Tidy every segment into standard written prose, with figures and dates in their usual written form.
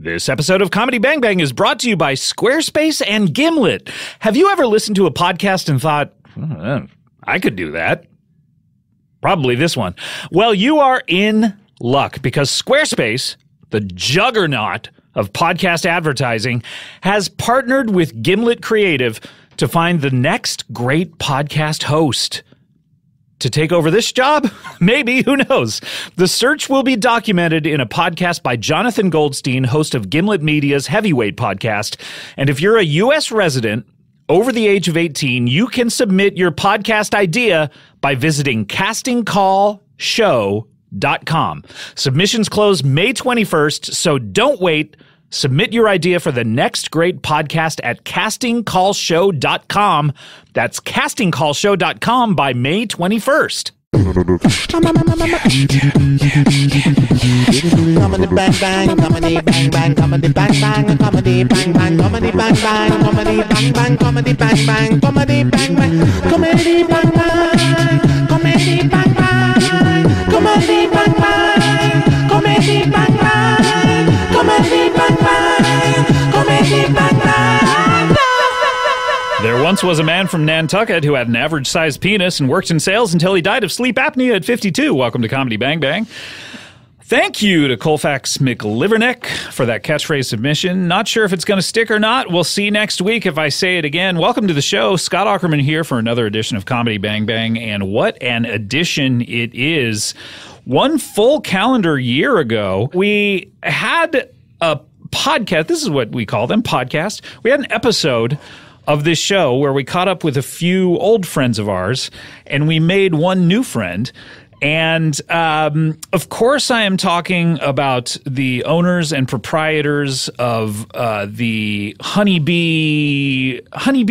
This episode of Comedy Bang Bang is brought to you by Squarespace and Gimlet. Have you ever listened to a podcast and thought, I could do that? Probably this one. Well, you are in luck because Squarespace, the juggernaut of podcast advertising, has partnered with Gimlet Creative to find the next great podcast host. To take over this job? Maybe, who knows? The search will be documented in a podcast by Jonathan Goldstein, host of Gimlet Media's Heavyweight podcast. And if you're a U.S. resident over the age of 18, you can submit your podcast idea by visiting CastingCallShow.com. Submissions close May 21st, so don't wait. Submit your idea for the next great podcast at CastingCallShow.com. That's CastingCallShow.com by May 21st. There once was a man from Nantucket who had an average-sized penis and worked in sales until he died of sleep apnea at 52. Welcome to Comedy Bang Bang. Thank you to Colfax McLivernick for that catchphrase submission. Not sure if it's going to stick or not. We'll see next week if I say it again. Welcome to the show. Scott Aukerman here for another edition of Comedy Bang Bang. And what an edition it is. One full calendar year ago, we had a podcast. This is what we call them, podcast. We had an episode of this show where we caught up with a few old friends of ours and we made one new friend. And of course I am talking about the owners and proprietors of the honeybee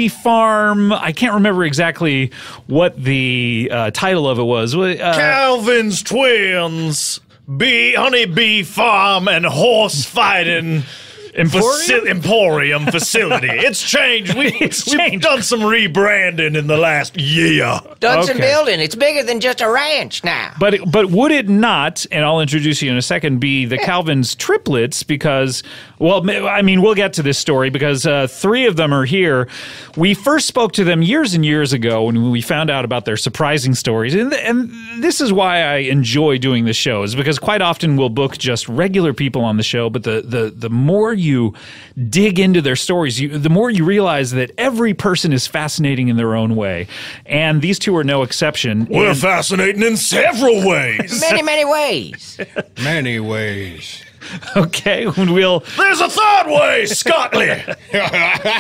farm. I can't remember exactly what the title of it was. Calvin's Twins, honeybee farm and horse fighting. Emporium facility. It's changed. We've done some rebranding in the last year. Done some building. It's bigger than just a ranch now. But would it not, and I'll introduce you in a second, be the Calvin's Triplets? Because, well, I mean, we'll get to this story because three of them are here. We first spoke to them years and years ago when we found out about their surprising stories. And this is why I enjoy doing the show, is because quite often we'll book just regular people on the show, but the more you dig into their stories, the more you realize that every person is fascinating in their own way. And these two are no exception. We're fascinating in several ways. Many, many ways. Many ways. Okay, we'll... There's a third way, Scotty!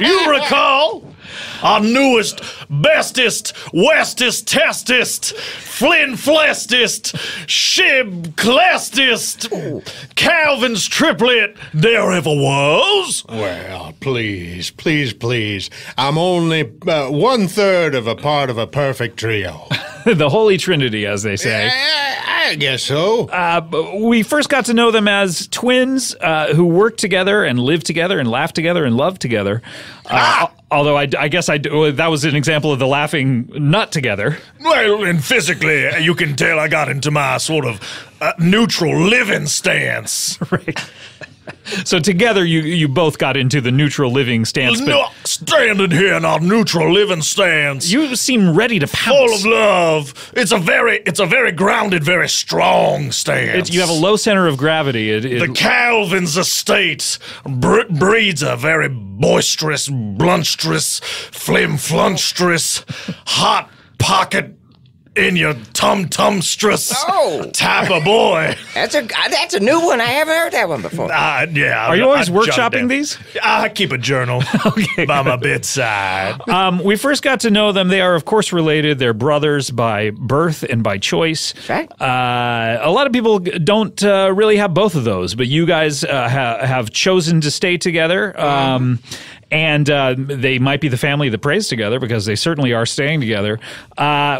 You recall our newest, bestest, westest, testest, flin-flestest, shib-clestest Calvin's Triplet there ever was. Well, please, please, please. I'm only one-third of a part of a perfect trio. The Holy Trinity, as they say. I guess so. We first got to know them as twins who worked together and lived together and laughed together and loved together. Although I guess that was an example of the laughing not together. Well, and physically, you can tell I got into my sort of neutral living stance. Right. So together you both got into the neutral living stance. But no, standing here in our neutral living stance. You seem ready to pounce. Full of love. It's a very grounded, very strong stance. You have a low center of gravity. The Calvin's estate breeds a very boisterous, blunstrous, flim-flunstrous, hot pocket in your tum-tumstress type of boy. That's a new one. I haven't heard that one before. Yeah. Are you always workshopping these? I keep a journal by my bedside. We first got to know them. They are, of course, related. They're brothers by birth and by choice. Right. A lot of people don't really have both of those, but you guys have chosen to stay together. And they might be the family that prays together because they certainly are staying together.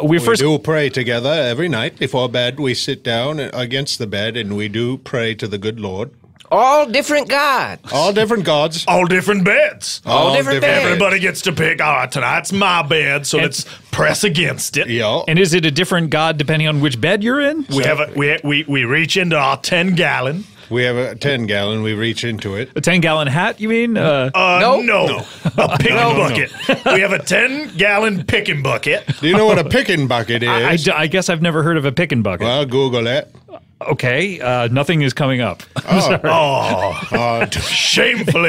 We do pray together every night before bed. We sit down against the bed and we do pray to the good Lord. All different gods. All different gods. All different beds. All different beds. Everybody gets to pick, all right, tonight's my bed, so let's press against it. Yeah. And is it a different god depending on which bed you're in? We reach into our 10-gallon. We have a 10-gallon. We reach into it. A 10-gallon hat, you mean? No. A picking bucket. We have a 10-gallon picking bucket. Do you know what a picking bucket is? I guess I've never heard of a picking bucket. Well, Google it. Okay, nothing is coming up. Shamefully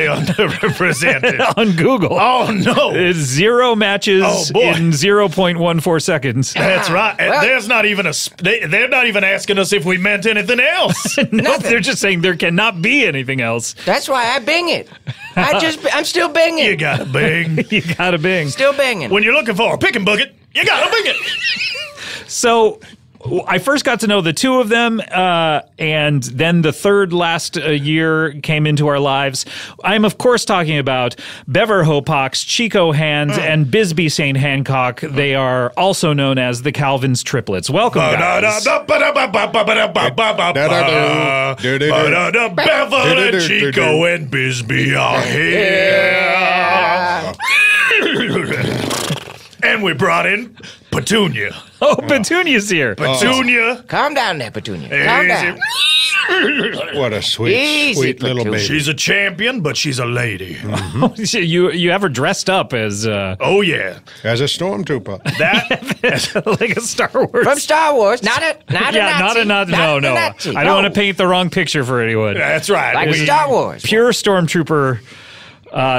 underrepresented. On Google. Oh, no. It's zero matches in 0.14 seconds. That's right. Well, there's not even a, they're not even asking us if we meant anything else. No, they're just saying there cannot be anything else. That's why I Bing it. I'm still Binging. You gotta Bing. You gotta Bing. Still Binging. When you're looking for a picking bucket, you gotta Bing it. So... I first got to know the two of them, and then the third last year came into our lives. I'm, of course, talking about Beaver Hopox, Chico Hands, and Bisbee Saint Hancock. They are also known as the Calvin's Triplets. Welcome, guys. Beaver, Chico, and Bisbee are here. And we brought in Petunia. Oh, Petunia's here. Petunia. Calm down there, Petunia. Calm down. What a sweet, sweet little baby. She's a champion, but she's a lady. Mm-hmm. you ever dressed up as oh, yeah. As a stormtrooper. Like a Star Wars. From Star Wars. Not a Nazi. I don't want to paint the wrong picture for anyone. That's right. Like Star Wars. Pure stormtrooper.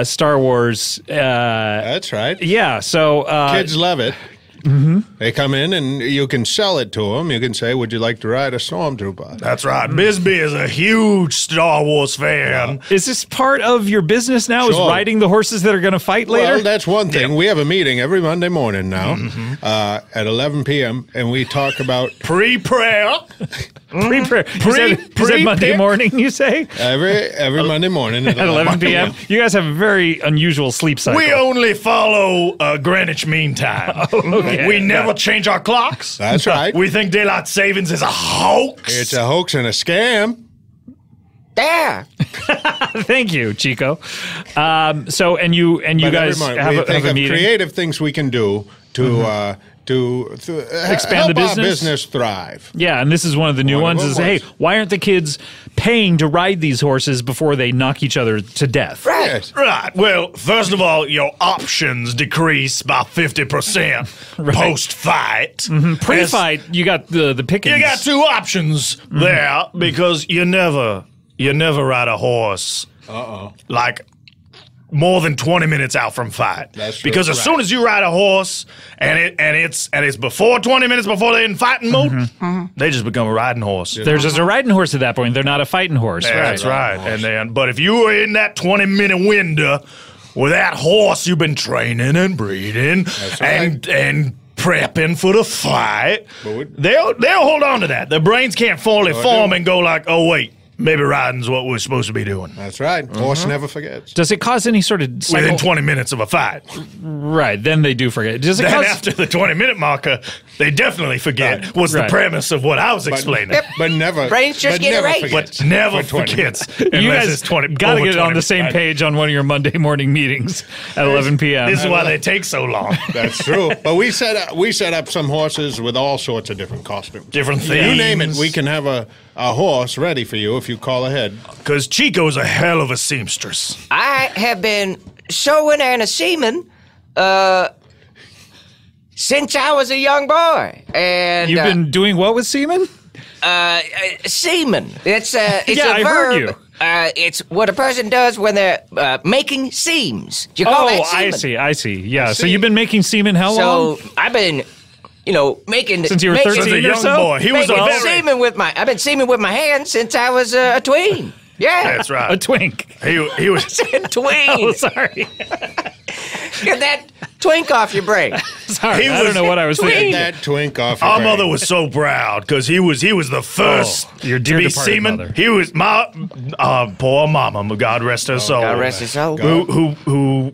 Star Wars. That's right. Yeah, so... kids love it. Mm-hmm. They come in and you can sell it to them. You can say, would you like to ride a stormtrooper? That's right. Mm-hmm. Bisbee is a huge Star Wars fan. Is this part of your business now, is riding the horses that are going to fight later? Well, that's one thing. Yeah. We have a meeting every Monday morning now at 11 p.m. and we talk about... Pre-prayer. Pre-prayer. Is that Monday morning, you say? Every Monday morning at 11 p.m. You guys have a very unusual sleep cycle. We only follow Greenwich Mean Time. Okay. We never change our clocks. That's right. We think daylight savings is a hoax. It's a hoax and a scam. There. Thank you, Chico. So, and you guys have a meeting. Creative things we can do to... expand the business. Help our business thrive. Yeah, and this is one of the new ones is, hey, why aren't the kids paying to ride these horses before they knock each other to death? Right. Yes. Right. Well, first of all, your options decrease by 50% post-fight. Mm-hmm. Pre-fight, you got the pickings. You got two options there because you never ride a horse like more than 20 minutes out from fight. That's true. Because as soon as you ride a horse and it's before 20 minutes before they're in fighting mode, they just become a riding horse. They're just a riding horse at that point. They're not a fighting horse. Yeah, that's right. And then, but if you are in that 20-minute window with that horse you've been training and breeding and prepping for the fight, they'll hold on to that. Their brains can't fully form and go like, oh wait, maybe riding's what we're supposed to be doing. That's right. Horse never forgets. Does it cause any sort of... Within 20 minutes of a fight. Right. Then they do forget. Does it then cause... after the 20-minute marker, they definitely forget was the premise of what I was explaining. But never... Brains just get erased. But never forgets. You guys got to get on the same page on one of your Monday morning meetings at 11 p.m. This is why they take so long. That's true. But we set up some horses with all sorts of different costumes. Different things. You name it, we can have a horse ready for you if you call ahead. Because Chico's a hell of a seamstress. I have been sewing and a seaman since I was a young boy. And you've been doing what with seaman? Seaman. It's a verb. I heard you. It's what a person does when they're making seams. You call that seaman. I see. Yeah. So you've been making seaman how long? So I've been... You know, making since you were 13 a young boy. He was a seaman with my. I've been seaming with my hands since I was a tween. Yeah, that's right. A twink. He was a tween. Oh, sorry. Get that twink off your brain. Sorry, I don't know what I was thinking. Get that twink off your brain. Our mother was so proud because he was the first to be seaman. Mother. He was my poor mama. God rest her soul. God rest her soul. Who?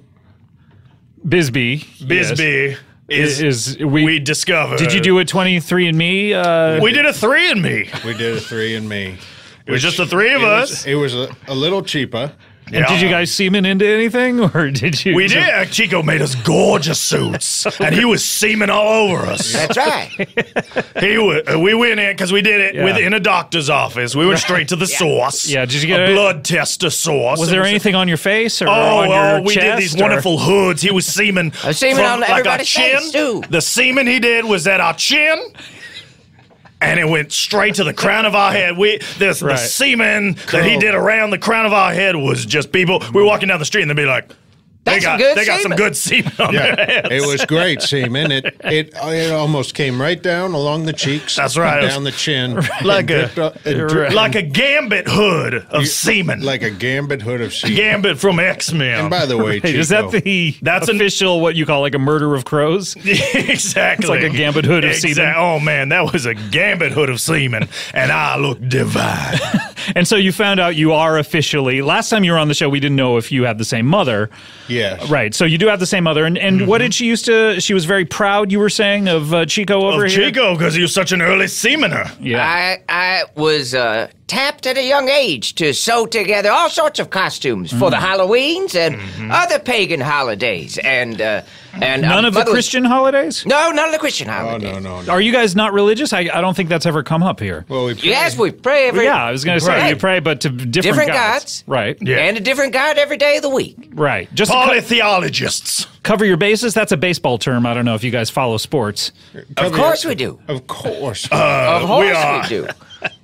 Bisbee. Yes. We discovered. Did you do a 23andMe? We did a 3andMe. We did a 3andMe. It was just the three of us. It was a little cheaper. Yeah. And did you guys semen into anything, or did you? We did. Chico made us gorgeous suits, and he was semen all over us. That's right. He was. We went in because we did it within a doctor's office. We went straight to the source. Yeah. Did you get a blood tester source? Was there anything on your face or on your chest? We did these wonderful hoods. He was semen. Semen on everybody's face too. The semen he did was at our chin. And it went straight to the crown of our head. The semen that he did around the crown of our head was just people. We were walking down the street and they'd be like, they got some good semen on their heads. It was great semen. It almost came right down along the cheeks. That's right. Down the chin. Like a gambit hood of semen. Like a gambit hood of semen. Gambit from X-Men. And by the way, Chico, is that that's official, what you call like a murder of crows? Exactly. It's like a gambit hood of semen. Oh, man, that was a gambit hood of semen, and I look divine. And so you found out you are officially, last time you were on the show, we didn't know if you had the same mother. Yes. Right. So you do have the same mother. And what did she used to, she was very proud, you were saying, of Chico over here? Of Chico, because he was such an early semener. Yeah. I was tapped at a young age to sew together all sorts of costumes for the Halloweens and other pagan holidays. And none of the Christian holidays? No, none of the Christian holidays. Oh, no. Are you guys not religious? I don't think that's ever come up here. Well, we pray. Yes, we pray every day. Yeah, I was going to say, you pray, but to different gods. Right. Yeah. And a different god every day of the week. Right. Just polytheologists. Cover your bases? That's a baseball term. I don't know if you guys follow sports. Of course we do. Of course. Of course we do.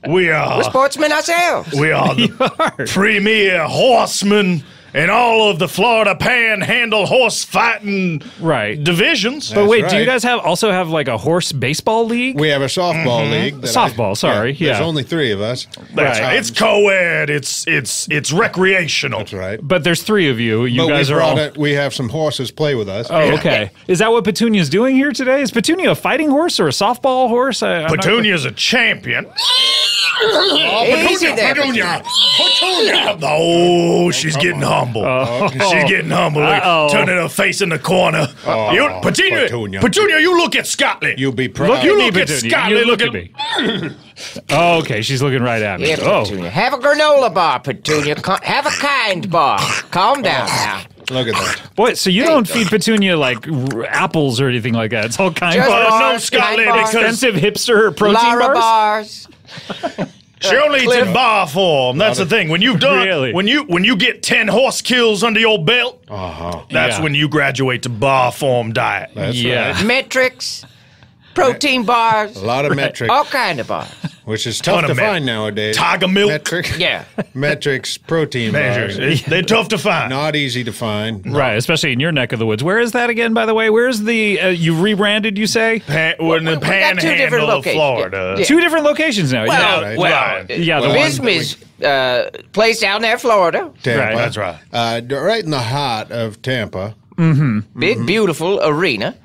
We are. We're sportsmen ourselves. We are the premier horsemen in all of the Florida Panhandle horse fighting divisions. That's do you guys also have like a horse baseball league? We have a softball league. Softball, sorry. Yeah, there's only three of us. That's right. It's co-ed. It's recreational. That's right. But there's three of you. We have some horses play with us. Oh, okay. Is that what Petunia's doing here today? Is Petunia a fighting horse or a softball horse? Petunia's a champion. Petunia. Oh, she's getting humble. She's getting humble. Turning her face in the corner. Petunia, you look at Scotland. You be proud. Look at Scotland. Oh, okay, she's looking right at me. Yeah, Petunia. Have a granola bar, Petunia. Have a kind bar. Calm down now. Look at that. Boy, so you don't feed Petunia, like, apples or anything like that. It's all kind of expensive hipster protein bars. She only eats in bar form. That's the thing. When you've done, when you get 10 horse kills under your belt, that's when you graduate to bar form diet. That's right. Metrics, protein bars, a lot of metrics, all kind of bars, which is tough to find nowadays. Tiger milk, metrics, protein bars. They're tough to find. Not easy to find, right? Especially in your neck of the woods. Where is that again? By the way, where's the you rebranded? You say the Panhandle of Florida. Yeah. 2 different locations now. Well, the Bisbee's place down there, Florida. Tampa. Right. That's right. Right in the heart of Tampa. Big, beautiful arena.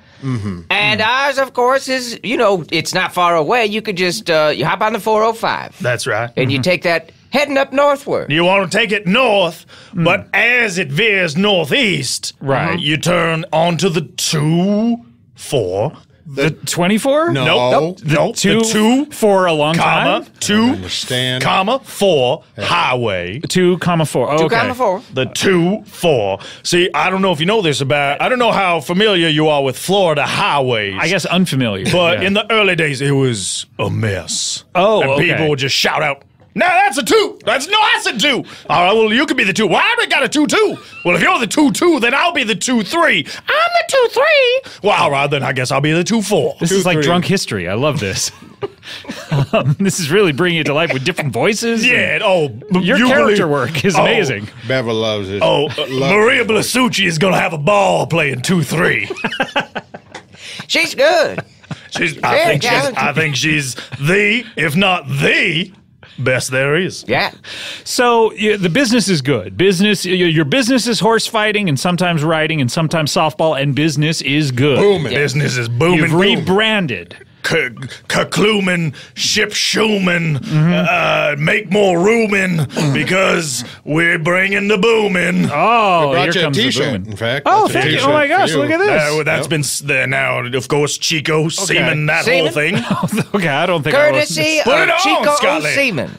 And ours, of course, is, you know, it's not far away. You could just, you hop on the 405. That's right. And you take that heading up northward. You want to take it north, but as it veers northeast, you turn onto the 24. The 24? No. Nope. The 2 for a long time? 2, 4 highway. 2, 4. Oh, 2, 4. The 2, 4. See, I don't know if you know this about, I don't know how familiar you are with Florida highways. I guess unfamiliar. But in the early days, it was a mess. Oh, and people would just shout out, "No, that's a 2. That's a 2. All right, well, you could be the 2. Why have I got a 2-2? Well, if you're the 2-2, then I'll be the 2-3. I'm the 2-3. Well, all right, then I guess I'll be the 2-4. This is like drunk history. I love this. This is really bringing it to life with different voices. Yeah. Your character work is amazing. Bever loves it. Maria Blasucci is going to have a ball playing 2-3. She's good. I think she's the, if not the, best there is. Yeah. So the business is good. Your business is horse fighting and sometimes riding and sometimes softball, and business is good. Booming. Yeah. Business is booming. You've rebranded. Kakluman, ship Schumann, make more roomin because we're bringing the boomin. Oh, here comes the boomin. In fact, oh, thank you. Oh my gosh, look at this. That's been there now. Of course, Chico semen that whole thing. Okay, I don't think. Courtesy of Chico Semen.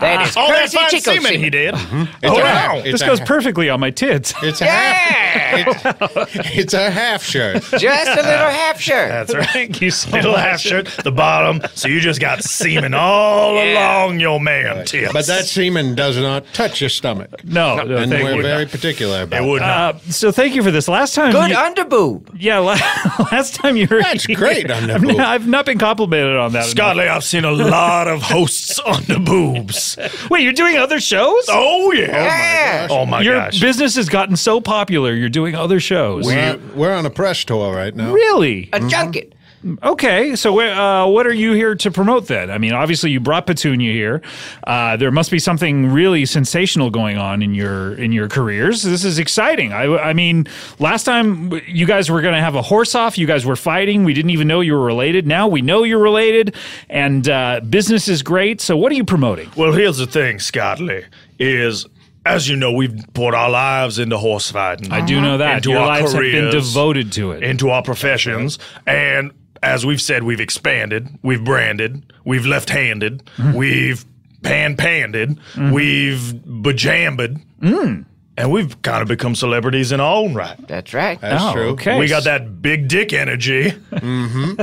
That is crazy Chico semen. He did. Oh, wow. This goes perfectly on my tits. It's a half. It's a half shirt. Just a little half shirt. That's right. You little half shirt. The bottom. So you just got semen all along your man tits. But that semen does not touch your stomach. No. And we're very particular about it. It would not. So thank you for this. Last time. Good underboob. Yeah. Last time you were. That's great underboob. I've not been complimented on that. Scotty, I've seen a lot of hosts on the boobs. Wait, you're doing other shows? Oh, yeah. Oh, my gosh. Your business has gotten so popular, you're doing other shows. We're on a press tour right now. Really? A junket. Okay, so what are you here to promote then? I mean, obviously you brought Petunia here. There must be something really sensational going on in your careers. This is exciting. I mean, last time you guys were going to have a horse-off. You guys were fighting. We didn't even know you were related. Now we know you're related, and business is great. So what are you promoting? Well, here's the thing, Scott Lee, is... As you know, we've poured our lives into horse fighting. I do know that. Your lives have been devoted to it. Into our professions. And as we've said, we've expanded, we've branded, we've left-handed, we've pan-panded, we've bajambered. And we've kind of become celebrities in our own right. That's right. That's true. Okay. We got that big dick energy from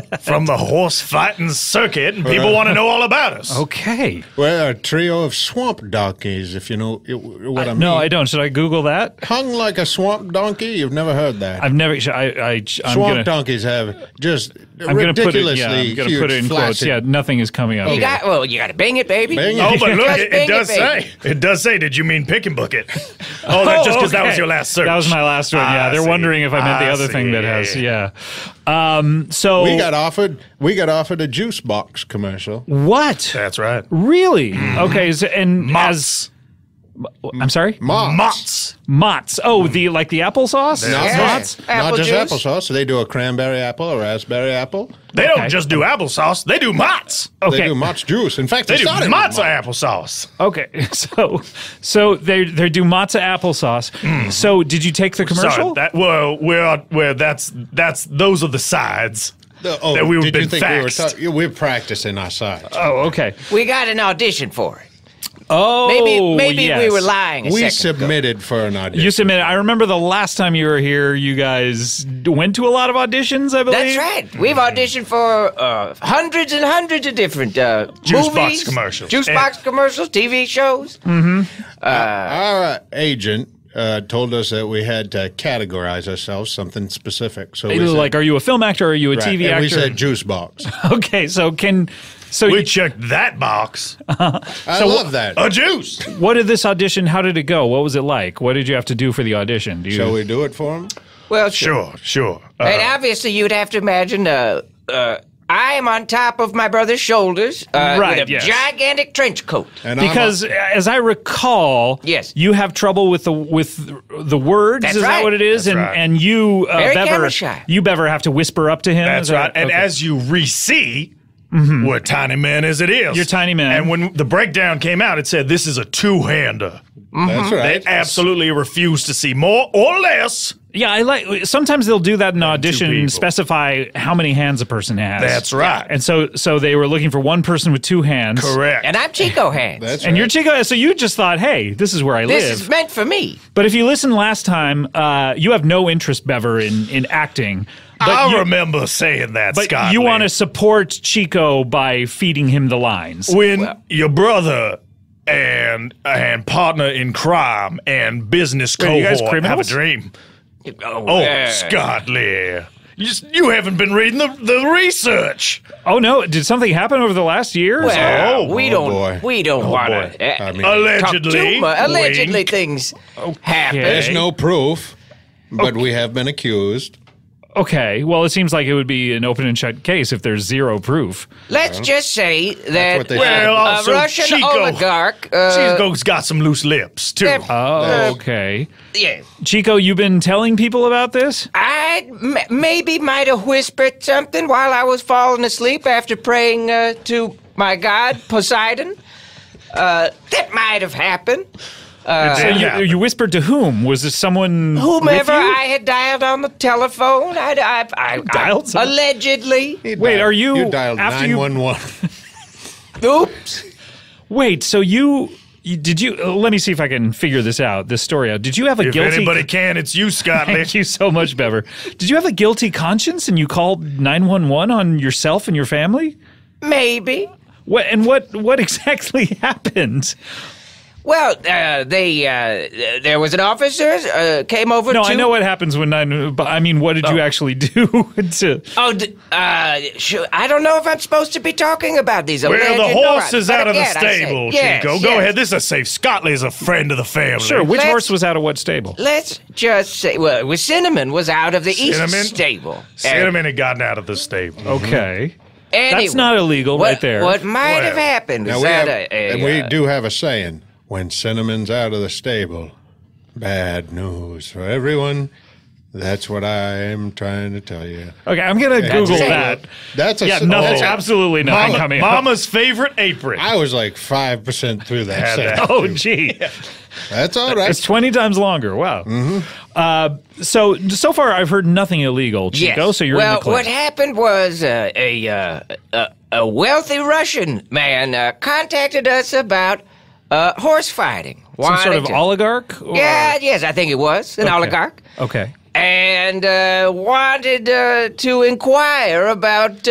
the horse fighting circuit, and people want to know all about us. Okay. We're a trio of swamp donkeys, if you know what I mean. No, I don't. Should I Google that? Hung like a swamp donkey? You've never heard that. I've never. Swamp donkeys have just ridiculously huge. I'm going to put it in quotes. Yeah, nothing is coming up here. Well, you got to bang it, baby. Bang it. Oh, but look, it does say. It does say, did you mean pick and book it? Oh, that's just because that was your last search. That was my last one, yeah. They're wondering if I meant the other thing that has, so we got offered a juice box commercial. What? That's right. Really? Okay, so, and Mott's. I'm sorry? Mott's. Mott's. Oh, like the applesauce? Yeah. Mott's? Apple juice? Not just applesauce. They do a cranberry apple, a raspberry apple. They don't just do applesauce. They do Mott's. Okay. They do Mott's juice. In fact, they do matzo applesauce. Okay. So they do matzo applesauce. So did you take the commercial? Sorry, those are the sides. Oh, that we've been faxed. We're practicing our sides. Oh, okay. We got an audition for it. Oh, maybe we were lying. We submitted for an audition. You submitted. I remember the last time you were here, you guys went to a lot of auditions, I believe. That's right. We've auditioned for hundreds and hundreds of different movies, juice box commercials, TV shows. Our agent told us that we had to categorize ourselves something specific. So we said, like, are you a film actor? Or are you a TV actor? And we said juice box. Okay, so we checked that box. I love that. A juice. What did this audition, how did it go? What was it like? What did you have to do for the audition? Shall we do it for him? Well, sure. And obviously you'd have to imagine I am on top of my brother's shoulders with a gigantic trench coat. And because, as I recall, you have trouble with the words. That's that what it is? That's and you, Bever, have to whisper up to him. That's right. And as you re-see... We're tiny men as it is. You're tiny men. And when the breakdown came out, it said this is a two-hander. That's right. They absolutely refuse to see more or less. Yeah, sometimes they'll do that in an audition and specify how many hands a person has. That's right. And so they were looking for one person with two hands. Correct. And I'm Chico Hands. That's right. And you're Chico Hands, so you just thought, hey, this is where I live. This is meant for me. But if you listen last time, you have no interest, Bever, in acting. I remember saying that, Scott. But you want to support Chico by feeding him the lines. When your brother... And partner in crime and business cohort have a dream. Oh, Scott Lee. You haven't been reading the research. Oh, no. Did something happen over the last year? Well, we don't want to I mean, allegedly. Allegedly things happen. There's no proof, but we have been accused. Okay, well, it seems like it would be an open and shut case if there's zero proof. Let's just say that a Russian oligarch... Chico's got some loose lips, too. Oh, okay. Yeah. Chico, you've been telling people about this? I maybe might have whispered something while I was falling asleep after praying to my god, Poseidon. That might have happened. So you whispered to whom? Was this someone? Whomever I had dialed on the telephone. I dialed someone? Allegedly. Wait, are you? You dialed 911. Oops. Wait, so you did you? Let me see if I can figure this out. This story out. Did you have a guilty? If anybody can, it's you, Scott. Thank you so much, Bever. Did you have a guilty conscience and you called 911 on yourself and your family? Maybe. What and what exactly happened? Well, there was an officer came over. No, I know what happens when I mean, what did you actually do? I don't know if I'm supposed to be talking about these. Well, the horse is out of the stable, Chico. Go ahead. This is safe. Scottley is a friend of the family. Sure. Which horse was out of what stable? Let's just say, well, it was Cinnamon was out of the east stable. Cinnamon had gotten out of the stable. Okay. Anyway, that's not illegal, right there. What might have happened is that we do have a saying. When Cinnamon's out of the stable, bad news for everyone. That's what I am trying to tell you. Okay, I'm going to Google that. That's a that's absolutely nothing coming up. Mama's favorite apron. I was like 5% through that sentence. Oh, gee. That's all right. It's 20 times longer. Wow. Mm-hmm. So far, I've heard nothing illegal, Chico, so you're in the clear. What happened was a wealthy Russian man contacted us about horse fighting. Some sort of oligarch? Or? Yeah, yes, I think it was. An oligarch. Okay. And wanted to inquire about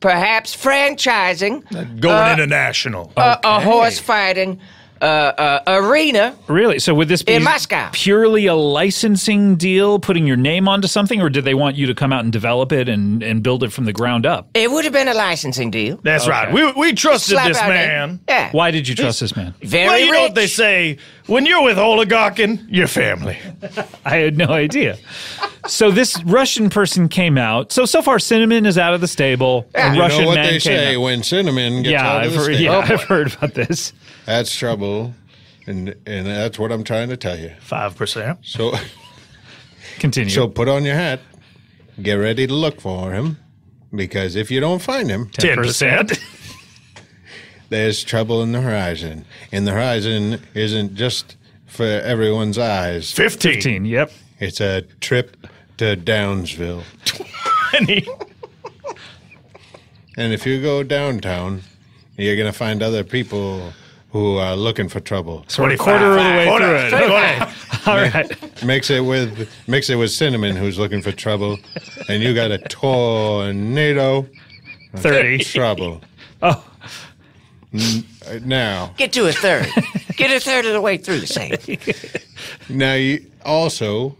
perhaps franchising. Going international. A horse fighting arena. Really? So would this be in Moscow? Purely a licensing deal, putting your name onto something, or did they want you to come out and develop it and build it from the ground up? It would have been a licensing deal. That's right. We trusted this man. Yeah. Why did you trust this man? Very well, you know what they say, when you're with oligarchin, you're family. I had no idea. So this Russian person came out. So far, Cinnamon is out of the stable. Yeah. And Russian man came out. You know what they say when Cinnamon gets out of the stable. Yeah, I've heard about this. That's trouble, and that's what I'm trying to tell you. 5%. So continue. So put on your hat. Get ready to look for him, because if you don't find him, 10%. There's trouble in the horizon, and the horizon isn't just for everyone's eyes. 15. Yep. It's a trip to Downsville. 20. And if you go downtown, you're going to find other people who are looking for trouble. So we're a quarter of the way through it. All right. Mix it with Cinnamon, who's looking for trouble, and you got a tornado. 30. Trouble. Oh. Now. Get to a third. Get a third of the way through the same. Now, you also...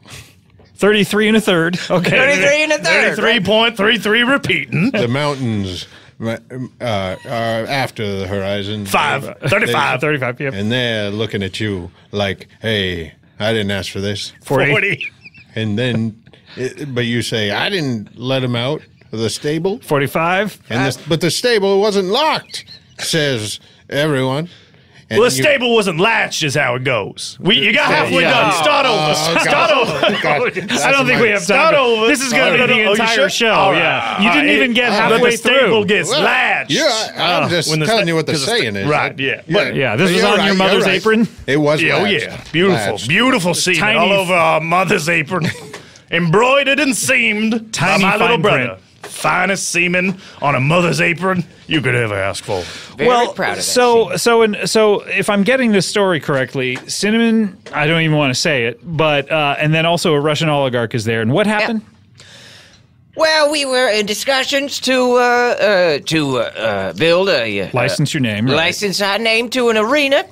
33 1/3. Okay. 33 1/3. 33.33 repeating. The mountains... are after the horizon. 35, yep. And they're looking at you like, hey, I didn't ask for this. 40. And then, but you say, I didn't let him out of the stable. 45. But the stable wasn't locked, says everyone. And well, the stable wasn't latched, is how it goes. You got halfway done. Start over. I don't think we have time. Start over. This is going to be the entire show. Right. Yeah, you didn't even get halfway through. The stable gets latched. Yeah, I'm just telling you what the saying is. Right. Yeah. Yeah. This was on your mother's apron. It was. Oh yeah. Beautiful. Beautiful scene all over our mother's apron, embroidered and seamed by my little brother. Finest semen on a mother's apron you could ever ask for. Very proud of that. So if I'm getting this story correctly, Cinnamon, I don't even want to say it, but and then also a Russian oligarch is there. And what happened? Well, we were in discussions to build a license your name, right? License our name to an arena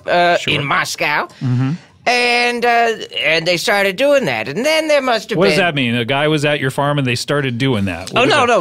in Moscow. Mm-hmm. And they started doing that, and then there must have been... What does that mean? A guy was at your farm, and they started doing that?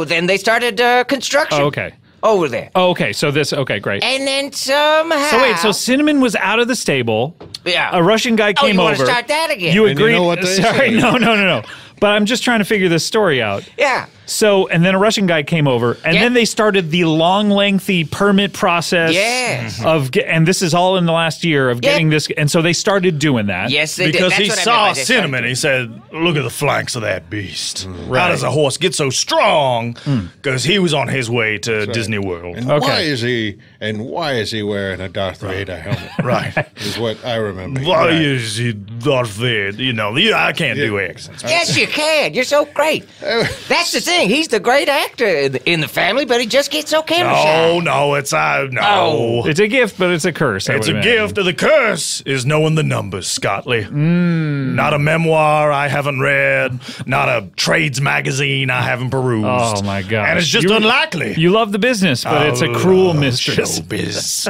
Then they started construction. Oh, okay. Over there. Oh, okay, so this... Okay, great. And then somehow... So wait, so Cinnamon was out of the stable. Yeah. A Russian guy came over. Oh, you want to start that again? You agreed... You know what they Sorry, say. No. But I'm just trying to figure this story out. Yeah. So, and then a Russian guy came over, and then they started the long, lengthy permit process. Yes. And this is all in the last year of getting this. And so they started doing that. Yes, they did. Because he saw Cinnamon. He said, look at the flanks of that beast. Right. How does a horse get so strong? Because he was on his way to Disney World. And why is he wearing a Darth Vader helmet? Right. Is what I remember. Why is he Darth Vader? You know, I can't do accents. Yes, you you can. You're so great. That's the thing. He's the great actor in the family, but he just gets so camera shy. No. It's a gift, but it's a curse. It's a gift, and the curse is knowing the numbers, Scottley. Mm. Not a memoir I haven't read. Not a trades magazine I haven't perused. Oh my god! And it's just unlikely. You love the business, but it's a cruel mistress. Showbiz.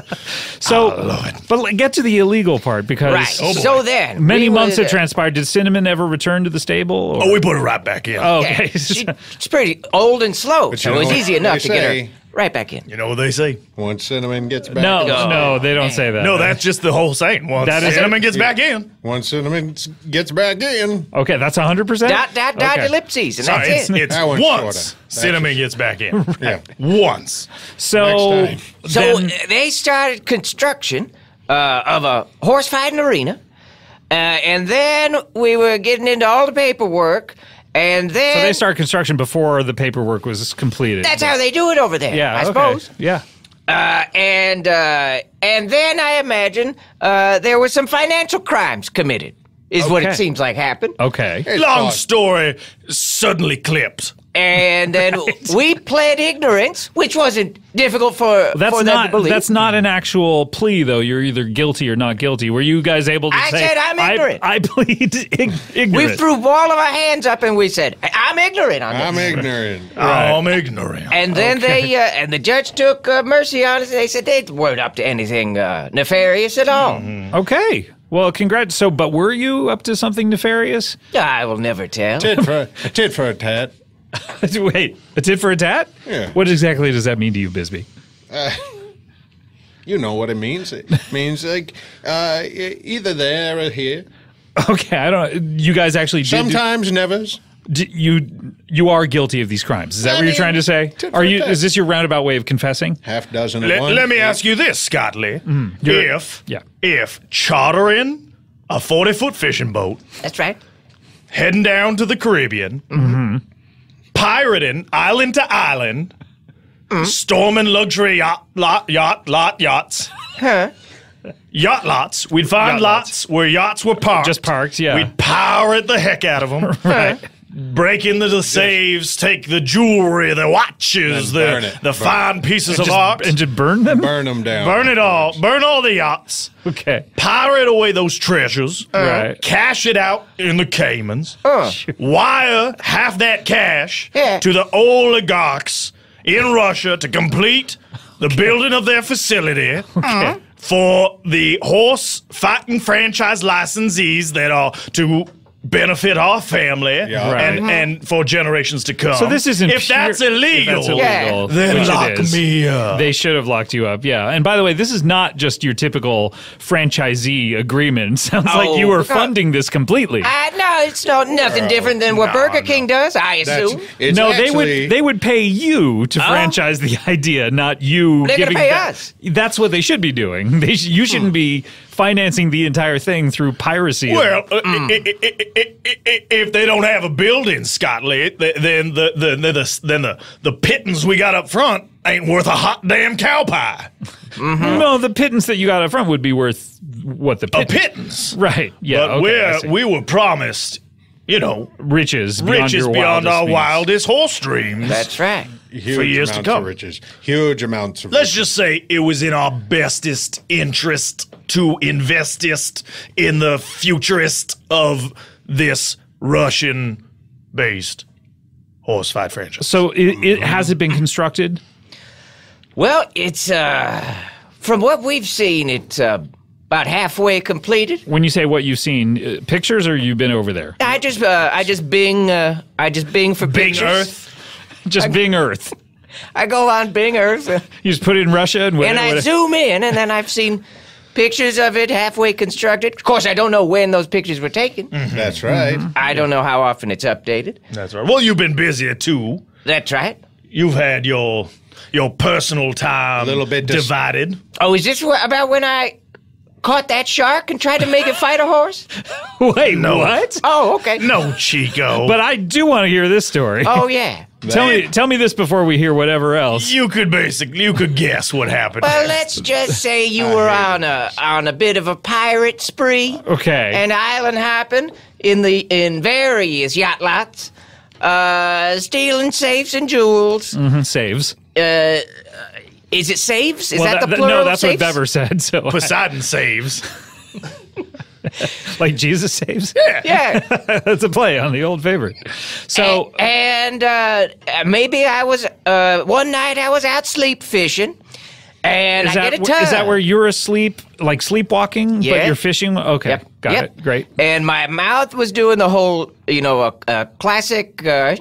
But get to the illegal part because. Right. Oh, so then, many months have transpired. Did Cinnamon ever return to the stable? Or? Oh, we put her right back in. Oh, okay. Yeah, she's pretty old and slow, but so it's easy enough to get her right back in. You know what they say? Once Cinnamon gets back in. No, they don't say that. No, that's just the whole saying. Once Cinnamon gets back in. Once Cinnamon gets back in. Okay, that's 100%? Dot, ellipses, and that's it. It's once Cinnamon gets back in. Yeah. Once. So they started construction of a horse fighting arena, and then we were getting into all the paperwork. And then, so they start construction before the paperwork was completed. That's how they do it over there, yeah, I suppose. Yeah. And then I imagine there were some financial crimes committed, is what it seems like happened. Okay. Long story suddenly clipped. And then we pled ignorance, which wasn't difficult for them to believe. That's not an actual plea, though. You're either guilty or not guilty. Were you guys able to say? I said, I'm ignorant. I plead ignorant. We threw all of our hands up and we said, I'm ignorant on this. I'm ignorant. Right. I'm ignorant. And then they, and the judge took mercy on us. They said they weren't up to anything nefarious at all. Mm-hmm. Okay. Well, congrats. So, but were you up to something nefarious? I will never tell. Tit for a tat. Wait, a tit for a tat? Yeah. What exactly does that mean to you, Bisbee? You know what it means. It means like either there or here. Okay, I don't. You guys actually did sometimes nevers. You are guilty of these crimes. Is that what you're trying to say? Are you? Is this your roundabout way of confessing? Half dozen. Let me ask you this, Scottley. Mm, if chartering a 40-foot fishing boat. That's right. Heading down to the Caribbean. Mm-hmm. Pirating island to island, storming luxury yachts. Huh. Yacht lots. We'd find lots where yachts were parked. Just parked, yeah. We'd pirate the heck out of them. Right. Break into the safes, take the jewelry, the watches, the fine pieces of art. And just burn them? Burn them down. Burn it all. Burn all the yachts. Okay. Pirate away those treasures. Right. Cash it out in the Caymans. Wire half that cash to the oligarchs in Russia to complete the building of their facility. Okay. For the horse fighting franchise licensees that are to benefit our family and for generations to come. So this isn't if that's illegal, then lock me up. They should have locked you up. Yeah. And by the way, this is not just your typical franchisee agreement. Sounds like you were funding this completely. No, it's nothing different than what Burger King does, I assume. No, they would pay you to franchise the idea, not you. They're gonna pay us. That's what they should be doing. You shouldn't be financing the entire thing through piracy. Well, if they don't have a building, Scottley, then the pittance we got up front ain't worth a hot damn cow pie. Mm-hmm. No, the pittance that you got up front would be worth what the pittance. A pittance, right? Yeah, but we were promised, you know, riches beyond our wildest horse dreams. That's right. Huge for years to come. Huge amounts of riches. Let's just say it was in our bestest interest to investist in the futurist of this Russian-based horse fight franchise. So has it been constructed? Well, it's, from what we've seen, it's about halfway completed. When you say what you've seen, pictures or you've been over there? I just Bing for pictures. Bing Earth? Just Bing Earth. I go on Bing Earth. You just put it in Russia and whatever. And I zoom in, and then I've seen pictures of it halfway constructed. Of course, I don't know when those pictures were taken. Mm-hmm. That's right. Mm-hmm. I don't know how often it's updated. That's right. Well, you've been busier, too. That's right. You've had your personal time a little bit divided. Oh, is this about when I caught that shark and tried to make it fight a horse? Wait, no. What? Oh, okay. No, Chico. But I do want to hear this story. Oh, yeah. Tell me this before we hear whatever else. You could guess what happened. Well, let's just say you were on a bit of a pirate spree. Okay. And island hopping. in various yacht lots, stealing safes and jewels. Mm-hmm. Saves. Is it saves? Is that the plural? No, that's saves? What Bever said. So Poseidon saves. Like Jesus saves? Yeah. Yeah. That's a play on the old favorite. So and maybe I was one night I was out sleep fishing and I get a tug. Is that where you're asleep, like sleepwalking, yeah, but you're fishing? Okay. Yep. Got it. Great. And my mouth was doing the whole, you know, a classic the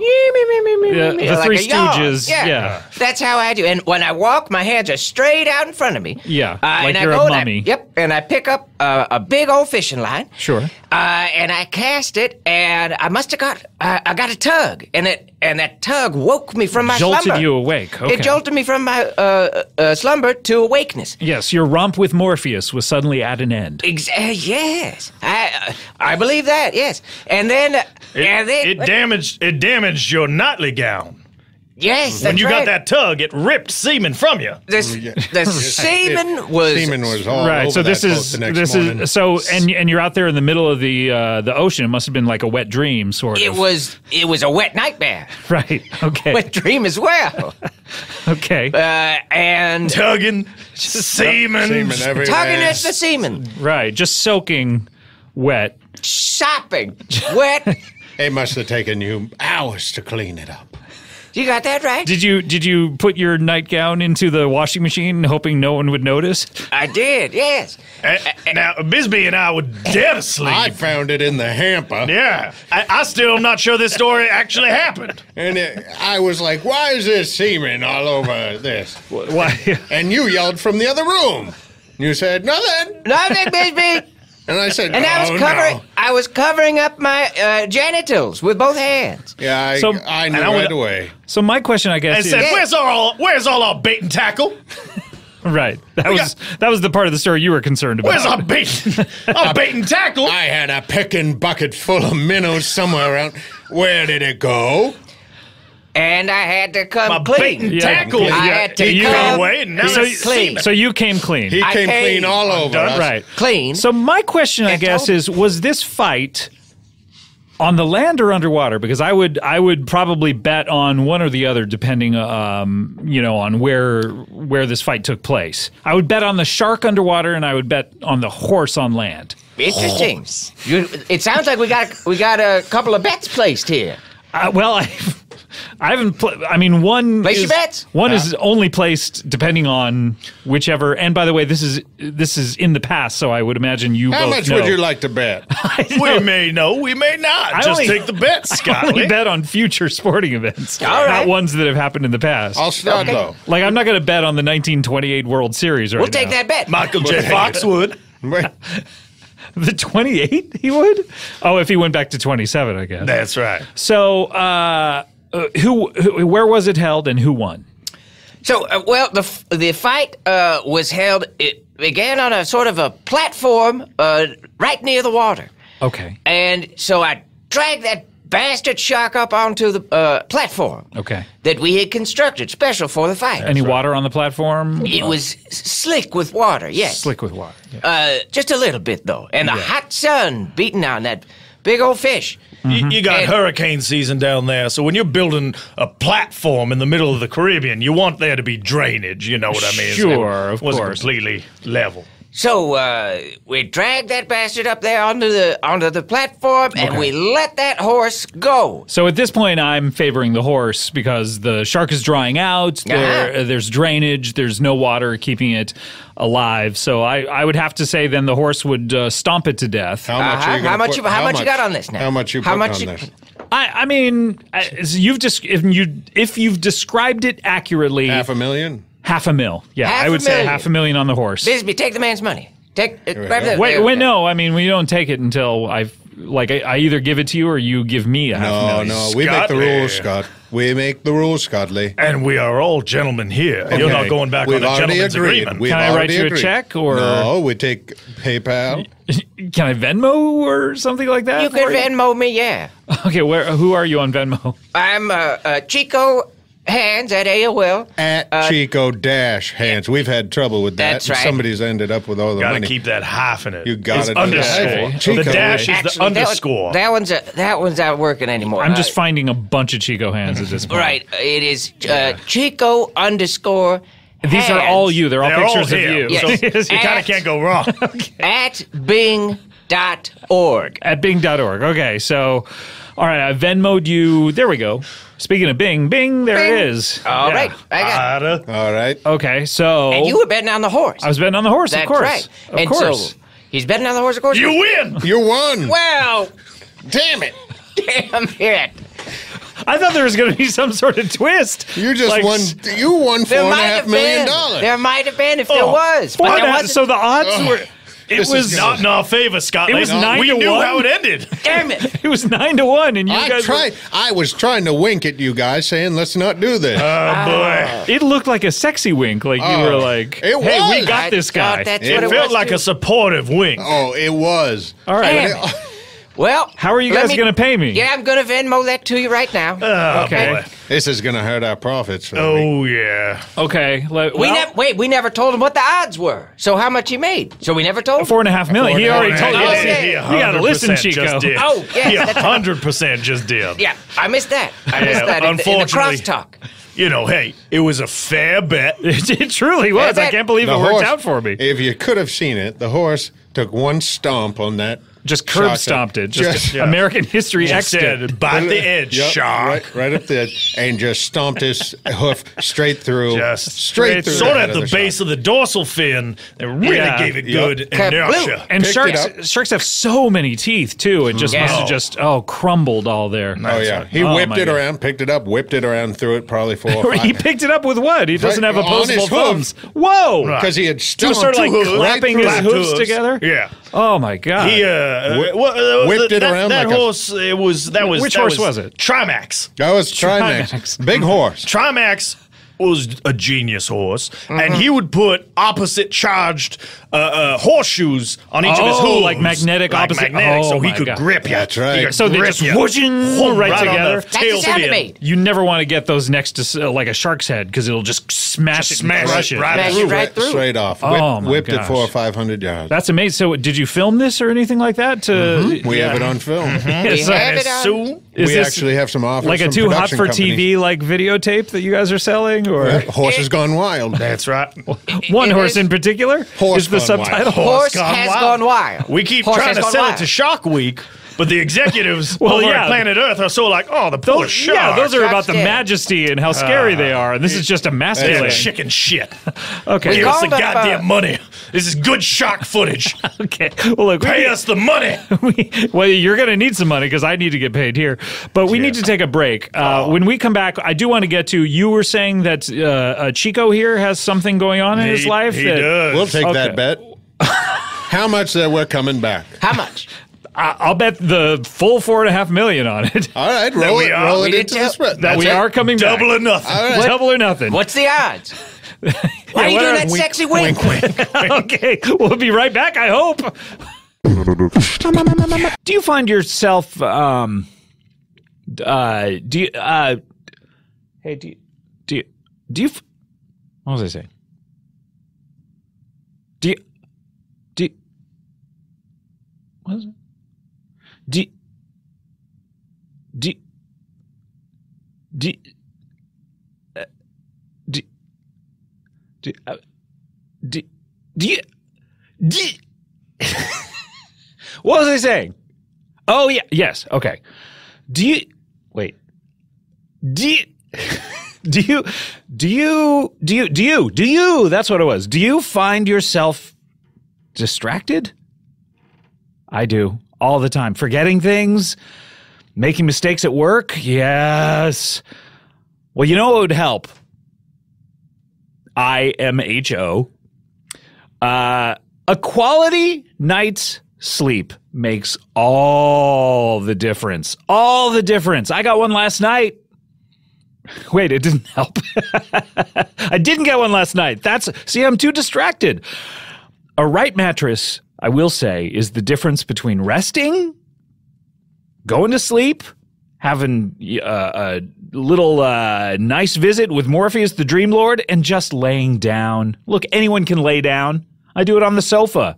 like Three Stooges. Yeah. That's how I do. And when I walk, my hands are straight out in front of me. Yeah. Like and you're a mummy. And I pick up a big old fishing line. Sure. And I cast it, and I must have got I got a tug, and that tug woke me from my slumber. Jolted you awake. Okay. It jolted me from my slumber to awakeness. Yes, your romp with Morpheus was suddenly at an end. Yes. I believe that, yes. And then it damaged your Notley gown. Yes, that's When you got that tug, it ripped semen from you. The semen was all right. Over so this is morning. So and you're out there in the middle of the ocean. It must have been like a wet dream, sort of. It was a wet nightmare. Right. Okay. Wet dream as well. Okay. And tugging semen everywhere. Tugging at the semen. Right. Just soaking wet. Sopping wet. It must have taken you hours to clean it up. You got that right. Did you put your nightgown into the washing machine, hoping no one would notice? I did, yes. Now Bisbee and I were dead asleep. I found it in the hamper. Yeah, I still am not sure this story actually happened. And I was like, "Why is this semen all over this?" Why? And you yelled from the other room. You said, "Nothing, Bisbee." And I said, and I was covering up my genitals with both hands. Yeah, I knew right away. So my question, I guess, is where's all our bait and tackle? Right. That was the part of the story you were concerned about. Where's our bait and tackle? I had a picking bucket full of minnows somewhere around. Where did it go? And I had to come clean. My bait and tackle. Yeah. I had to come clean. So you came clean. He came clean all over us. Right. Clean. So my question, I guess, is, was this fight on the land or underwater? Because I would probably bet on one or the other, depending, you know, on where this fight took place. I would bet on the shark underwater, and I would bet on the horse on land. Interesting. It sounds like we got a couple of bets placed here. Well, I haven't. I mean, one is only placed depending on whichever. And by the way, this is in the past, so I would imagine you. How both much know. Would you like to bet? We may know, we may not. Just take the bet, Scott. I only bet on future sporting events, not ones that have happened in the past. I'll start though. Like I'm not going to bet on the 1928 World Series. Right. We'll take that bet. Michael J. Fox would. The 28 he would? Oh, if he went back to 27, I guess. That's right. So, where was it held and who won? So, well, the fight was held, it began on a sort of a platform right near the water. Okay. And so I dragged that bastard shark up onto the platform. Okay. That we had constructed special for the fight. Any water on the platform? It was slick with water, yes. Slick with water. Yeah. Just a little bit, though. And the hot sun beating on that big old fish. Mm-hmm. You got hurricane season down there, so when you're building a platform in the middle of the Caribbean, you want there to be drainage, you know what I mean? Sure, of course. It wasn't completely level. So we dragged that bastard up there onto the platform, and we let that horse go. So at this point, I'm favoring the horse because the shark is drying out. There's drainage. There's no water keeping it alive. So I would have to say then the horse would stomp it to death. How much you got on this now? How much you put on this? I mean, if you've described it accurately, $500,000. $500,000. Yeah, I would say $500,000 on the horse. Bisbee, take the man's money. Wait, no. I mean, we don't take it until I either give it to you or you give me $500,000. No, we make the rules, Scott. We make the rules, Scottley. And we are all gentlemen here. Okay. You're not going back on a gentleman's agreement. Can I write you a check or? No, we take PayPal. Can I Venmo or something like that? You can Venmo me, yeah. Okay, who are you on Venmo? I'm Chico Hands at AOL. At Chico Dash Hands. We've had trouble with that. That's right. Somebody's ended up with all the money. Got to keep that hyphenate. You got to underscore. Chico. The dash is the underscore. That one's not working anymore. I'm just finding a bunch of Chico Hands at this point. Right. It is Chico underscore. These are all you. They're all pictures of you. Yes. So you kind of can't go wrong. Okay. At Bing.org. At Bing.org. Okay, so, all right, I Venmo'd you. There we go. Speaking of Bing, there it is. All right. I got it. All right. Okay, so. And you were betting on the horse. I was betting on the horse, of course. That's right. Of course. So he's betting on the horse, of course. You win. You won. Well, damn it. Damn it. I thought there was going to be some sort of twist. You just won. You won $4.5 million. There might have been if there was. But there wasn't. So the odds were. It was not in our favor, Scott. It was 9-1. We knew how it ended. Damn it! It was 9-1, and you guys tried. I was trying to wink at you guys, saying, "Let's not do this." Oh boy! It looked like a sexy wink, like you were like, "Hey, we got this guy." It felt like a supportive wink. Oh, it was. All right. Well, how are you guys going to pay me? Yeah, I'm going to Venmo that to you right now. Oh, okay. Boy. This is going to hurt our profits. Yeah. Okay. We never told him what the odds were. So how much he made? So we never told him? $4.5 million. He already told us. You got to listen, Chico. Just did. Oh, yeah. 100% just did. Yeah, I missed that. I missed that. Unfortunately, in the crosstalk. You know, hey, it was a fair bet. It truly was. I can't believe it worked out for me. If you could have seen it, the horse took one stomp on that. Just curb stomped it. Just American history extended by the edge. Yep, shock. Right up the edge, and just stomped his hoof straight through. Just straight through. Sort of at the base of the dorsal fin. That really gave it good inertia. And sharks have so many teeth too. It just must have crumbled all there. Oh yeah. He whipped it around, picked it up, whipped it around, threw it probably 4 or 5. He picked it up with what? He doesn't have opposable thumbs. Whoa! Because he had stumped two hooves. He was sort of like clapping his hooves together. Yeah. Oh my god. He whipped it around. That horse, it was that was which that horse was it? Trimax. That was Trimax. Big horse. Trimax was a genius horse, and he would put opposite charged horseshoes on each of his hooves, like magnetic, so he could grip you. That's right. So they just whooshing right together. Tail. You never want to get those next to like a shark's head because it'll just smash it, crush it right through, straight off. Oh my gosh! Whipped it 400 or 500 yards. That's amazing. So did you film this or anything like that? We have it on film. We actually have some offers. Like a too hot for TV like videotape that you guys are selling. Or Horses Gone Wild. That's right. One horse in particular is the subtitle. Horse has gone wild. We keep trying to sell it to Shock Week, but the executives over at Planet Earth are so like, oh, the poor shark. Yeah, those are about the majesty and how scary they are, and this is just a masculine chicken shit. Okay. Give us the goddamn money. This is good shark footage. Okay. Well, look, pay us the money. Well, you're going to need some money because I need to get paid here, but we need to take a break. When we come back, I do want to get to, you were saying that Chico here has something going on in his life. He does. We'll take that bet. How much that we're coming back? How much? I'll bet the full $4.5 million on it. All right, roll it into the spread. That we are coming back. Double or nothing. All right. Double or nothing. What's the odds? Why are you doing that sexy wink? Wink. Okay, we'll be right back, I hope. Do you find yourself, what was I saying? What was it? What was I saying? Oh yeah, yes, okay. Do you that's what it was. Do you find yourself distracted? I do. All the time. Forgetting things, making mistakes at work. Yes. Well, you know what would help? IMHO. A quality night's sleep makes all the difference. All the difference. I got one last night. Wait, it didn't help. I didn't get one last night. See, I'm too distracted. A right mattress, I will say, is the difference between resting, going to sleep, having a little nice visit with Morpheus the Dream Lord, and just laying down. Look, anyone can lay down. I do it on the sofa.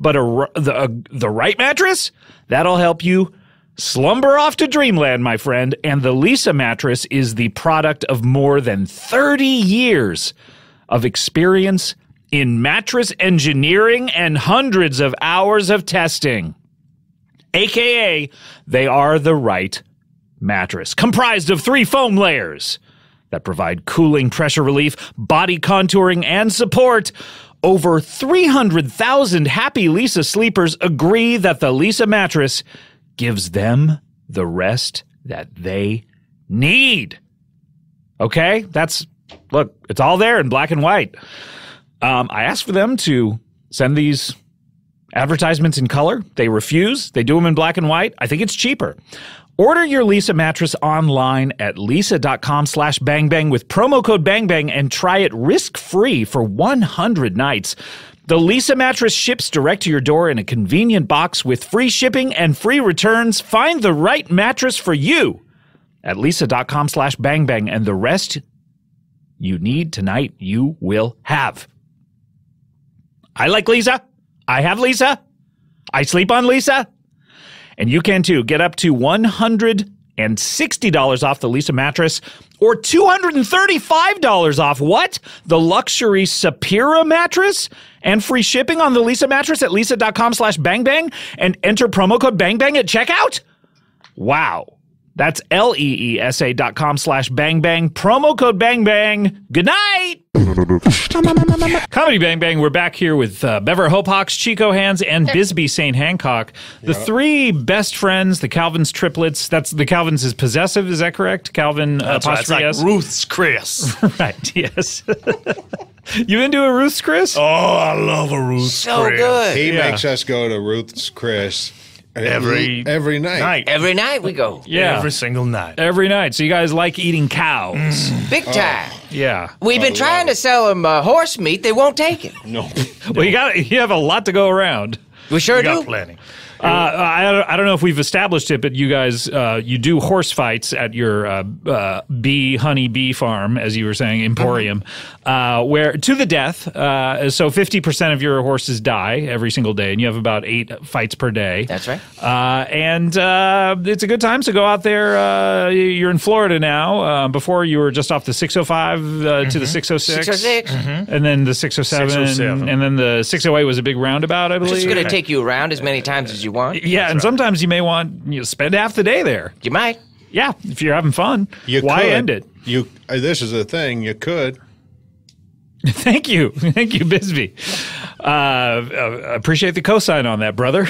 But the right mattress? That'll help you slumber off to dreamland, my friend. And the Lisa mattress is the product of more than 30 years of experience in mattress engineering and hundreds of hours of testing. AKA, they are the right mattress, comprised of 3 foam layers that provide cooling, pressure relief, body contouring, and support. Over 300,000 happy Lisa sleepers agree that the Lisa mattress gives them the rest that they need. Okay? Look, it's all there in black and white. I asked for them to send these advertisements in color. They refuse. They do them in black and white. I think it's cheaper. Order your Lisa mattress online at lisa.com/bangbang with promo code bangbang and try it risk-free for 100 nights. The Lisa mattress ships direct to your door in a convenient box with free shipping and free returns. Find the right mattress for you at lisa.com/bangbang, and the rest you need tonight you will have. I like Lisa. I have Lisa. I sleep on Lisa. And you can, too. Get up to $160 off the Lisa mattress or $235 off what? The luxury Sapira mattress and free shipping on the Lisa mattress at lisa.com/bangbang and enter promo code bangbang at checkout? Wow. That's leesa.com/bangbang, promo code bangbang. Good night! Comedy Bang Bang, we're back here with Beaver Hopox, Chico Hands, and Bisbee Saint Hancock. The three best friends, the Calvin's Triplets. That's the Calvin's is possessive, is that correct? Calvin, apostrophe S. Like Ruth's Chris. Right, yes. You into a Ruth's Chris? Oh, I love a Ruth's Chris. So good. He makes us go to Ruth's Chris. Every night. Every night we go. Yeah. Every single night. Every night. So you guys like eating cows. Big time. Oh. Yeah. We've been trying to sell them horse meat. They won't take it. No. Well, you have a lot to go around. We sure do. We got plenty. I don't know if we've established it, but you guys, you do horse fights at your honey bee farm, as you were saying, emporium, where to the death. So 50% of your horses die every single day, and you have about 8 fights per day. That's right. And it's a good time to go out there. You're in Florida now. Before you were just off the 605 to the 606. 606. And then the 607. 607. And then the 608 was a big roundabout, I believe. It's going to take you around as many times as you want. Yeah, that's and right. Sometimes you may want spend half the day there. You might. Yeah, if you're having fun. Why end it? This is the thing. You could. Thank you. Thank you, Bisbee. Appreciate the cosign on that, brother.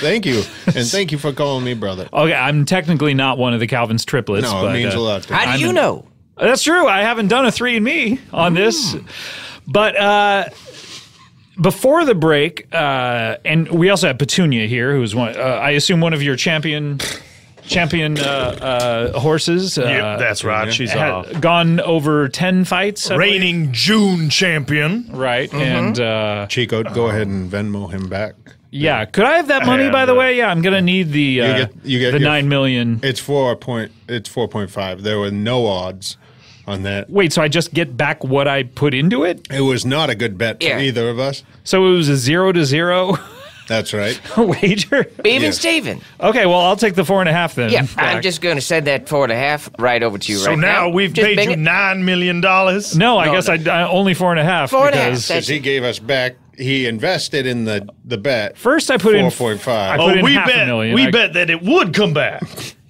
Thank you. And thank you for calling me brother. Okay, I'm technically not one of the Calvin's Triplets. No, but, it means a lot to me. How do you know? That's true. I haven't done a 3andMe on this. But... before the break, and we also have Petunia here, who's one, I assume one of your champion horses. Yep, that's right. She's gone over 10 fights. Reigning June champion. Right. And Chico, go ahead and Venmo him back. Yeah. Could I have that money, by the way? Yeah, I'm going to need the the $9 million. It's 4.5. There were no odds on that. Wait, so I just get back what I put into it? It was not a good bet for either of us. So it was a 0-0? That's right. Wager? Steven. Okay, well, I'll take the 4.5 then. Yeah, I'm just going to send that 4.5 right over to you right now. So now we've just paid you $9 million? No, I guess I only 4.5. 4.5. Because he gave us back. He invested in the bet. First I put in 4.5. I put in half a million. We bet that it would come back.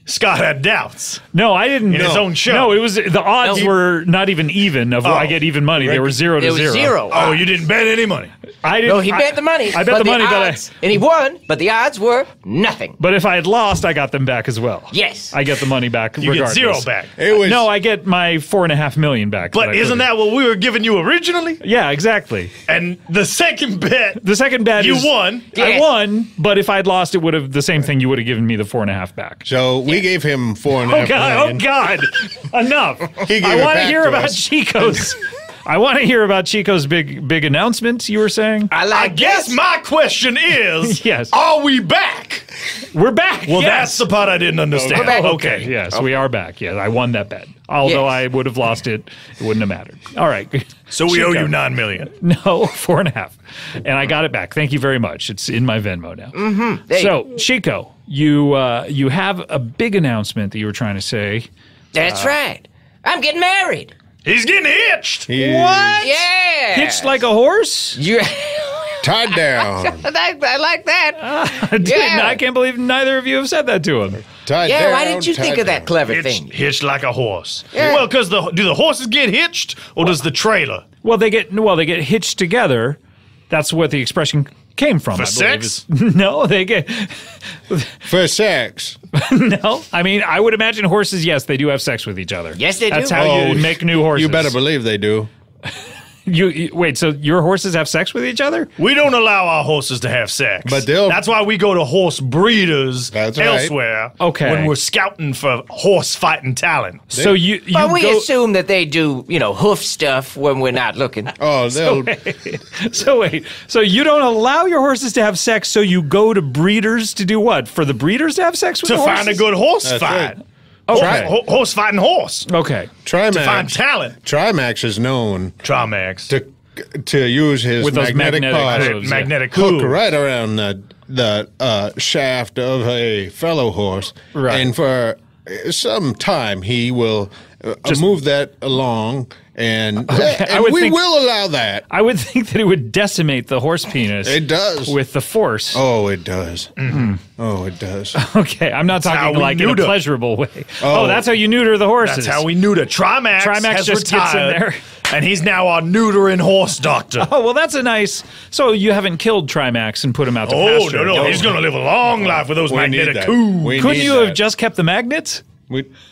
Scott had doubts. No, I didn't. His own show. No, it was the odds were not even of I get even money. They were 0-0. Oh, you didn't bet any money. I didn't. No, he bet the money. I bet the money, and he won. But the odds were nothing. But if I had lost, I got them back as well. Yes, I get the money back. You regardless. Get 0 back. It was, no, I get my $4.5 million back. But isn't that what we were giving you originally? Yeah, exactly. And the second bet. The second bet. You won. I won. But if I had lost, it would have the same thing. You would have given me the 4.5 back. So. We gave him 4.5 million. Oh, God. Enough. I want to hear about Chico's I want to hear about Chico's big announcement. You were saying. I guess my question is, yes, are we back? We're back. Well, yes. That's the part I didn't understand. We're back. Okay. Yes, we are back. Yes, I won that bet. Although I would have lost it, it wouldn't have mattered. All right. So we owe you $9 million. No, 4.5, and I got it back. Thank you very much. It's in my Venmo now. Mm-hmm. So Chico, you have a big announcement that you were trying to say. That's right. I'm getting married. He's getting hitched. What? Yeah. Hitched like a horse? Yeah. Tied down. I like that. I can't believe neither of you have said that to him. Tied down. Why didn't you think of that clever thing? Hitched like a horse. Yeah. Well, because do the horses get hitched, or does the trailer? Well, they get hitched together. That's what the expression came from. For sex? No, they get... For sex? No. I mean, I would imagine horses, yes, they do have sex with each other. Yes, they do. That's how you make new horses. You better believe they do. Wait, so your horses have sex with each other? We don't allow our horses to have sex. But that's why we go to horse breeders elsewhere when we're scouting for horse fighting talent. So we assume that they do, hoof stuff when we're not looking. Oh, so you don't allow your horses to have sex, so you go to breeders to do what? For the breeders to have sex with the horses? To find a good horse fight. Okay. Horse fighting horse. Okay. Trimax. To find talent. Trimax is known. Trimax. To use his magnetic hook right around the shaft of a fellow horse. Right. And for some time he will move that along. And, we will allow that. I would think that it would decimate the horse penis. It does. With the force. Oh, it does. Mm-hmm. Oh, it does. Okay, I'm not talking like in a pleasurable way. Oh, that's how you neuter the horses. That's how we neuter. Trimax has just retired, gets in there. And he's now our neutering horse doctor. Oh, well, that's a nice... So you haven't killed Trimax and put him out to pasture. Oh, no, he's going to live a long life with those magnetic coups. Couldn't you have just kept the magnets?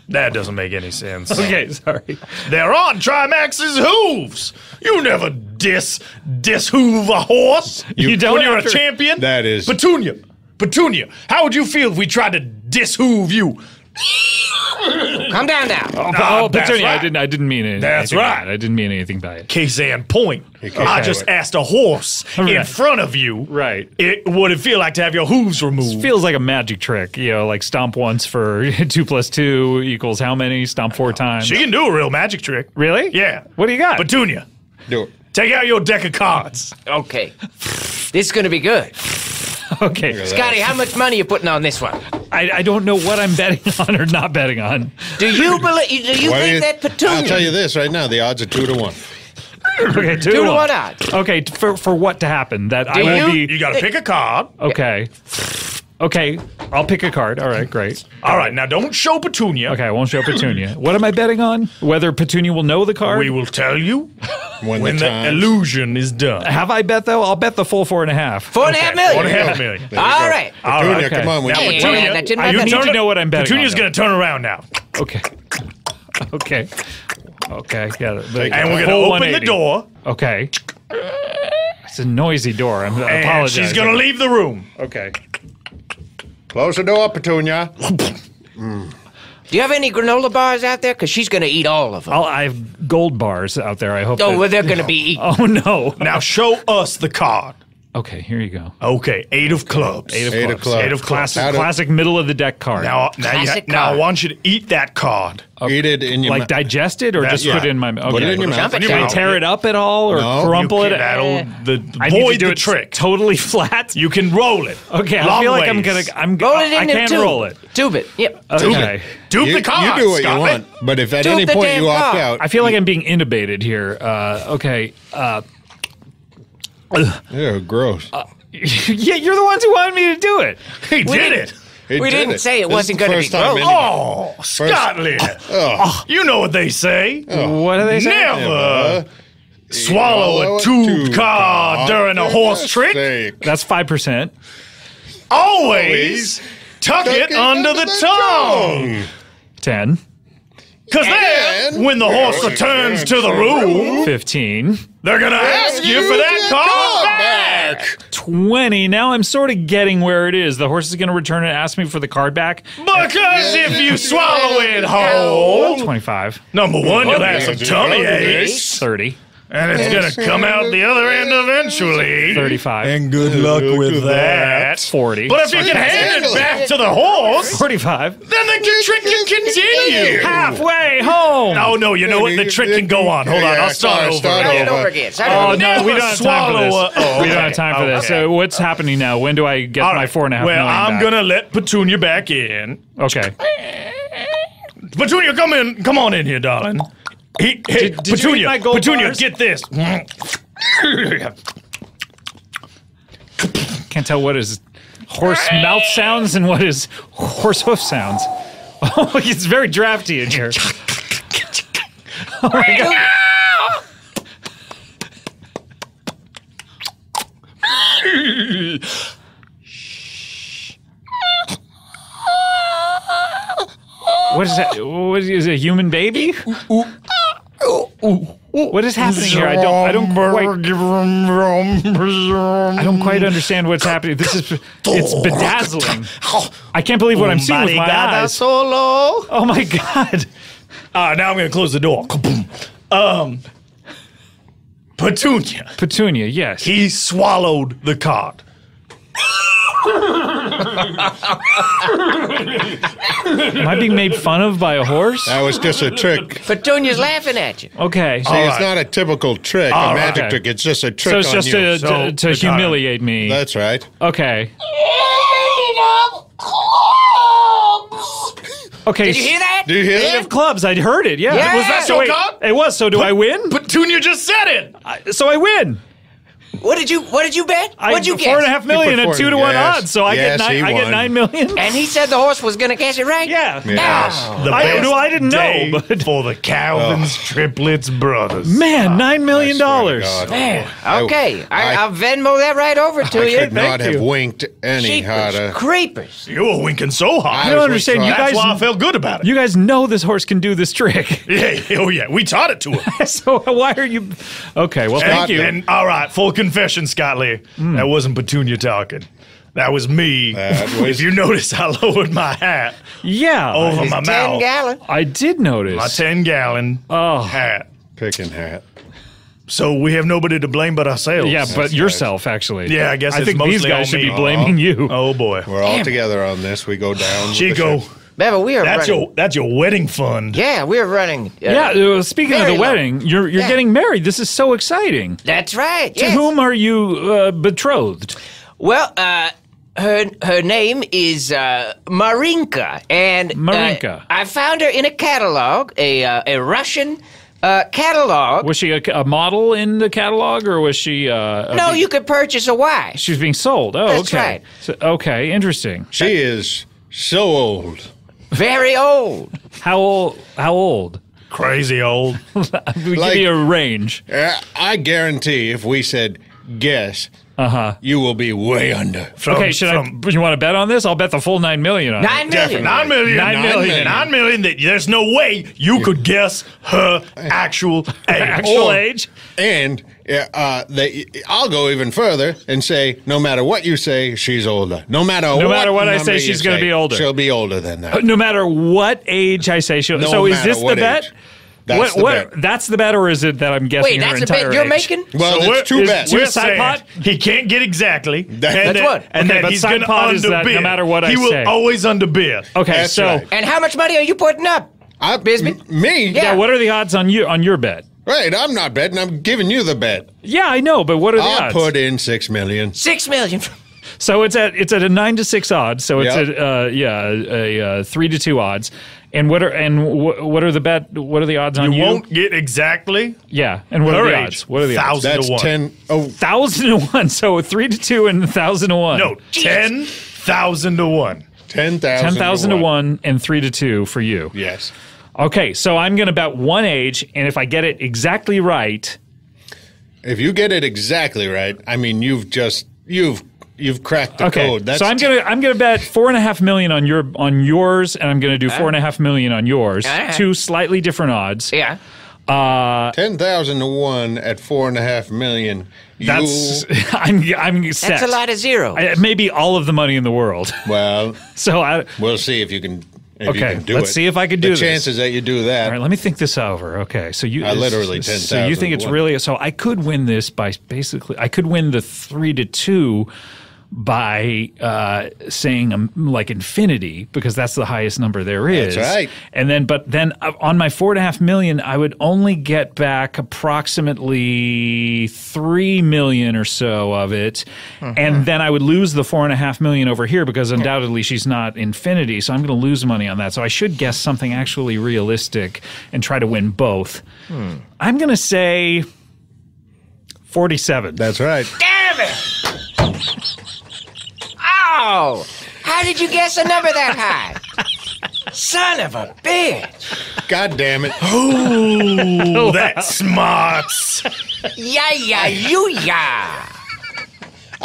That doesn't make any sense. Okay, sorry. They're on Trimax's hooves. You never dishoove a horse. You don't. When you're a champion. That is Petunia. How would you feel if we tried to dishoove you? Come down now. Oh, Petunia, right. I didn't mean anything. That's right. I didn't mean anything by it. Case and point. I just asked a horse in front of you. Right. What it feel like to have your hooves removed? It feels like a magic trick. Like stomp once for 2 + 2 equals how many? Stomp 4 times. She can do a real magic trick. Really? Yeah. What do you got? Petunia. Do it. Take out your deck of cards. Okay. This is going to be good. Okay. Scotty, how much money are you putting on this one? I don't know what I'm betting on or not betting on. Do you think that Petunia... I'll tell you this right now. The odds are 2 to 1. Okay, 2 to 1 odds. Okay, for what to happen? You got to pick a card. Okay. Okay, I'll pick a card. All right, great. All right, now don't show Petunia. Okay, I won't show Petunia. What am I betting on? Whether Petunia will know the card? We will tell you when the illusion is done. Have I bet, though? I'll bet the full 4.5. $4.5 million? $4.5 million. All right. All right. Petunia, come on. You need to know what I'm betting Petunia's going to turn around now. Okay. Okay. Okay. Yeah, and we're going to open the door. Okay. It's a noisy door. I apologize. She's going to leave the room. Okay. Close the door, Petunia. Do you have any granola bars out there? Because she's going to eat all of them. I have gold bars out there, I hope. Oh, well, they're going to be eaten. Oh, no. Now show us the card. Okay, here you go. Okay, 8 of clubs. 8 of clubs. 8 of clubs. Classic middle-of-the-deck card. Now I want you to eat that card. Eat it in your mouth. Like digest it or just put it in my mouth? Okay. Put it in your mouth. Can you tear it up at all or crumple it? Avoid the trick. Totally flat. You can roll it. Okay, I feel like I'm going to... Roll it in the tube. Roll it. Tube it. Yep. Okay. Dupe the card. You do what you want, but if at any point you opt out... I feel like I'm being intubated here. Okay, yeah, gross. Yeah, you're the ones who wanted me to do it. We didn't say it wasn't going to be gross. Oh, Scotland. You know what they say. What do they say? Never swallow a tube car during a horse trick. That's 5%. Always tuck it under the tongue. 10. Because then, when the horse returns to the room... 15. They're going to ask you for that card back! 20. Now I'm sort of getting where it is. The horse is going to return and ask me for the card back. Because if you swallow it whole... 25. Number 1, you'll have some tummy aches. 30. And it's going to come out the other end eventually. 35. And good luck with that. 40. But if you can hand it back to the horse. 45. Then the trick can continue. Halfway home. Oh, no, you know what? The trick can go on. Hold on. I'll start over again. Oh, no, we don't have time for this. We don't have time for this. So what's happening now? When do I get my $4.5 million back? Well, I'm going to let Petunia back in. Okay. Petunia, come in. Come on in here, darling. Hey, Petunia, get this. Can't tell what his horse mouth sounds and what his horse hoof sounds. Oh, it's very drafty in here. Oh my God. What is that? What is it, a human baby? What is happening here? I don't quite understand what's happening. It's bedazzling. I can't believe what I'm seeing with my eyes. Oh my God. Now I'm going to close the door. Petunia. Petunia, yes. He swallowed the card. Am I being made fun of by a horse? That was just a trick. Petunia's laughing at you. Okay. See, it's not a typical trick, a magic trick. It's just a trick on you. So it's just to humiliate me. That's right. Okay. Okay. Did you hear that? Did you hear that? Eight of clubs. I heard it, yeah. Was that so caught? It was. So do I win? Petunia just said it. So I win. What did you bet? What'd you get? $4.5 million at 2-to-1 odds, so I get 9 million. And he said the horse was gonna catch it, right? Yeah. Yes. Oh. I didn't know, but for the Calvin's Triplets brothers. Man, $9 million. Man. Okay. I'll Venmo that right over to you. I could not have winked any harder. Creepers. You were winking so hard. I don't understand. You guys. That's why I felt good about it. You guys know this horse can do this trick. Yeah. Oh yeah. We taught it to him. So why are you? Okay. Well, thank you. And all right, full confession, Scott Lee. That wasn't Petunia talking. That was me. If you notice, I lowered my hat. Yeah, over my mouth. 10-gallon. I did notice my 10-gallon hat. Picking hat. So we have nobody to blame but ourselves. Yeah, but yourself, actually. Yeah, I guess. I think these guys should be blaming you. Oh boy, we're all together on this. We go down. Chico. Bevan, we are that's your wedding fund. Yeah, we're running. Speaking of the wedding, you're getting married. This is so exciting. That's right. To whom are you betrothed? Well, her name is Marinka, and I found her in a catalog, a Russian catalog. Was she a model in the catalog, or was she? No, you could purchase a wife. She was being sold. Oh, that's right. So, okay, interesting. She is so old. Very old. How old? How old? Crazy old. Give me a range. I guarantee if we said guess, you will be way under. Okay, you want to bet on this? I'll bet the full 9 million on it. 9 million. 9 million. 9 million. 9 million. That there's no way you could guess her actual age. And I'll go even further and say, no matter what you say, she's older. No matter what I say, she's going to be older. She'll be older than that. No matter what age I say, she'll. So is this the bet? That's the bet. That's the bet, or is it that I'm guessing? Wait, that's the bet you're making? Well, so it's two bets. We're saying pot? He can't get exactly. That's what. And okay, he's going to underbid. No matter what I say, he will always underbid. Okay, that's so right. And how much money are you putting up, Bisbee? Me? Yeah. What are the odds on you on your bet? Right, I'm not betting. I'm giving you the bet. Yeah, I know, but what are the odds? I'll put in 6 million. 6 million. So it's at a 9-to-6 odds. So it's a 3-to-2 odds. And what are the odds on you? You won't get exactly. Yeah, and what are the odds? What are the odds? 1,000 to 1. 1,000 to 1. So 3-to-2 and 1,000 to 1. No, 10,000 to 1. 10,000 to 1 and 3-to-2 for you. Yes. Okay, so I'm going to bet one age, and if I get it exactly right. If you get it exactly right, I mean, you've cracked the code. That's so I'm gonna bet $4.5 million on yours, and I'm gonna do $4.5 million on yours. Two slightly different odds. Yeah. 10,000 to 1 at $4.5 million. That's I'm set. That's a lot of zeros. Maybe all of the money in the world. Well, so we'll see if you can. Okay, let's see if I can do this. The chances that you do that. All right, let me think this over. Okay, so you. I literally 10,000. So you think it's really. So I could win this by basically. I could win the 3-2 by saying like infinity, because that's the highest number there is. That's right. And then, but then on my $4.5 million, I would only get back approximately $3 million or so of it. And then I would lose the $4.5 million over here because undoubtedly she's not infinity. So I'm going to lose money on that. So I should guess something actually realistic and try to win both. I'm going to say 47. That's right. Damn it! Oh, how did you guess a number that high? Son of a bitch. God damn it. Oh, that smarts. Yeah. I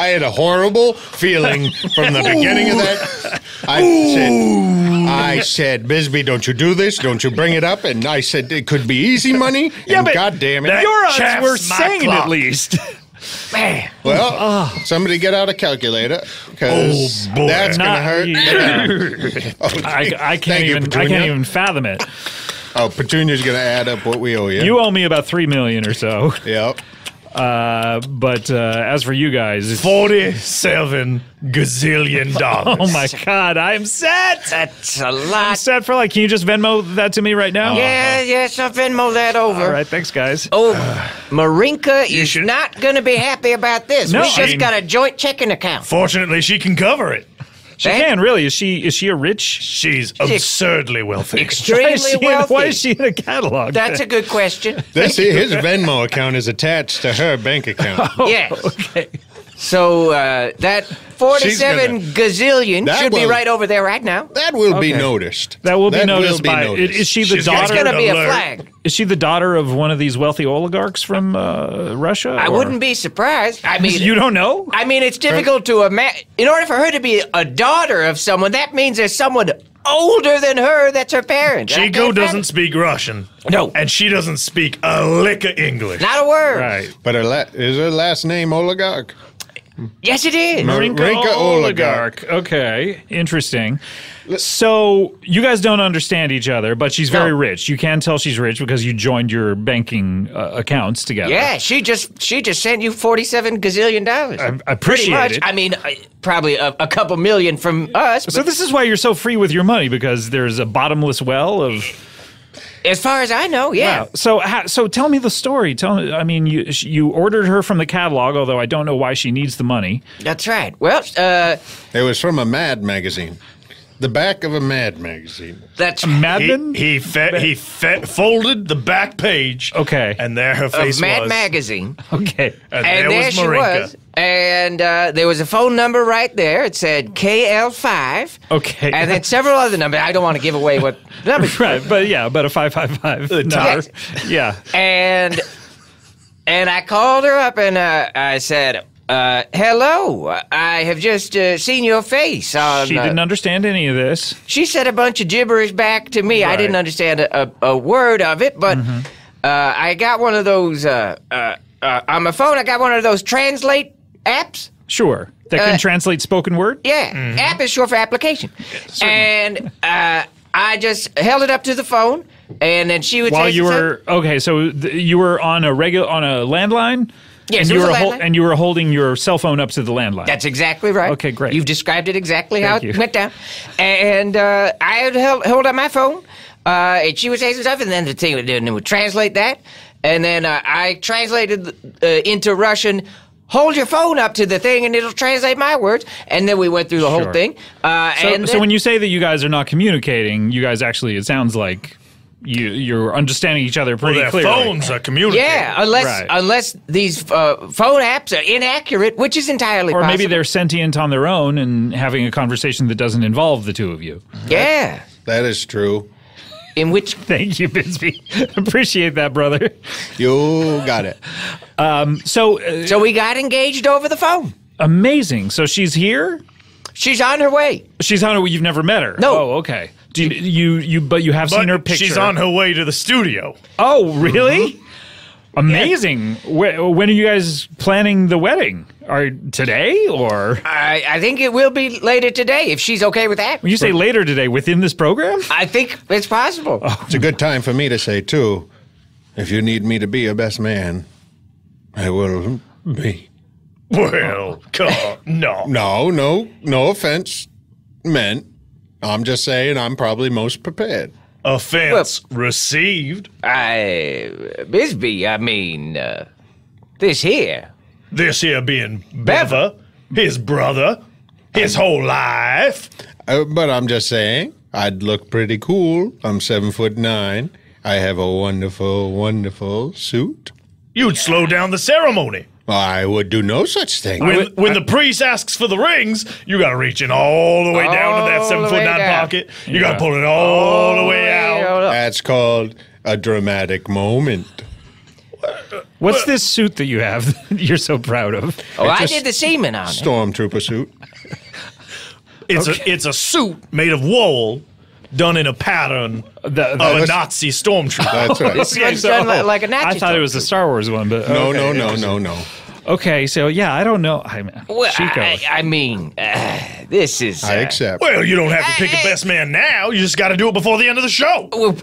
had a horrible feeling from the beginning of that. I said, Bisbee, don't you do this? Don't you bring it up? And I said, it could be easy money. Yeah, but God damn it. Your odds were sane at least. Man. Well, somebody get out a calculator, because that's going to hurt. I can't even fathom it. Oh, Petunia's going to add up what we owe you. You owe me about $3 million or so. Yep. But as for you guys, it's $47 gazillion. Oh my God, I'm set. That's a lot. I'm set for like. Can you just Venmo that to me right now? Yes, I'll Venmo that over. All right, thanks, guys. Oh, Marinka is not going to be happy about this. No, we just got a joint checking account. Fortunately, she can cover it. She can, really. Is she a rich? She's absurdly wealthy. Extremely wealthy. Why is she in a catalog? That's a good question. His Venmo account is attached to her bank account. Oh, yes. Okay. So that 47 gazillion should be right over there right now. That will be noticed. That will be noticed by. Is she the daughter? That's going to be a flag. Is she the daughter of one of these wealthy oligarchs from Russia? I wouldn't be surprised. I mean, you don't know. I mean, it's difficult to imagine. In order for her to be a daughter of someone, that means there's someone older than her that's her parent. Chico doesn't speak Russian. No. And she doesn't speak a lick of English. Not a word. Right. But is her last name Oligarch? Yes, it is. Marinka Oligarch. Okay, interesting. So you guys don't understand each other, but she's very rich. You can tell she's rich because you joined your banking accounts together. Yeah, she just sent you $47 gazillion. I appreciate it. I mean, probably a couple million from us. So this is why you're so free with your money, because there's a bottomless well of. As far as I know, yeah. Wow. So tell me the story. I mean, you ordered her from the catalog, although I don't know why she needs the money. That's right. Well, it was from a Mad magazine. The back of a Mad magazine. That's Madman. He folded the back page. Okay, and there her face was. Mad magazine. Okay, and there she was. And there was a phone number right there. It said KL5. Okay, and then several other numbers. I don't want to give away what numbers. Right, but yeah, but a 555 number. Yeah, and I called her up and I said. Hello, I have just seen your face on. She didn't understand any of this. She said a bunch of gibberish back to me. Right. I didn't understand a word of it, but I got one of those, on my phone, I got one of those translate apps. Sure, that can translate spoken word? Yeah, app is short for application. Yeah, and I just held it up to the phone, and then she would say. While you were, okay, so you were on a landline? Yes, and you were holding your cell phone up to the landline. That's exactly right. Okay, great. You've described it exactly how it went down. And I would hold up my phone, and she would say some stuff, and then the thing would translate that. And then I translated into Russian, hold your phone up to the thing, and it'll translate my words. And then we went through the whole thing. So when you say that you guys are not communicating, you guys actually, it sounds like... You're understanding each other pretty clearly. Phones are communicating. Yeah, unless these phone apps are inaccurate, which is entirely possible. Or maybe they're sentient on their own and having a conversation that doesn't involve the two of you. Yeah. That is true. In which... Thank you, Bisbee. Appreciate that, brother. You got it. So we got engaged over the phone. Amazing. So she's here? She's on her way. She's on her way. You've never met her? No. Oh, okay. But you have seen her picture. She's on her way to the studio. Oh, really? Amazing. Yeah. When are you guys planning the wedding? Are today or? I think it will be later today if she's okay with that. When you say later today, within this program? I think it's possible. Oh. It's a good time for me to say, too, if you need me to be your best man, I will be. Well, God, no. No offense meant. I'm just saying I'm probably most prepared. Offense received. Bisbee, I mean, this here. This here being Beaver, his brother, his whole life. But I'm just saying, I'd look pretty cool. I'm 7'9". I have a wonderful, wonderful suit. You'd slow down the ceremony. I would do no such thing. When the priest asks for the rings, you got to reach in all the way down to that 7'9" pocket. You got to pull it all the way out. That's called a dramatic moment. What's this suit that you have that you're so proud of? Oh, I did the semen on it. Stormtrooper suit. It's a suit made of wool. Done in a pattern of a Nazi stormtrooper. That's right. It's done like a Nazi. I thought it was the Star Wars one, but no. Okay, so yeah, I don't know. Chico. I mean, this is. I accept. Well, you don't have to pick a best man now. You just got to do it before the end of the show. Well,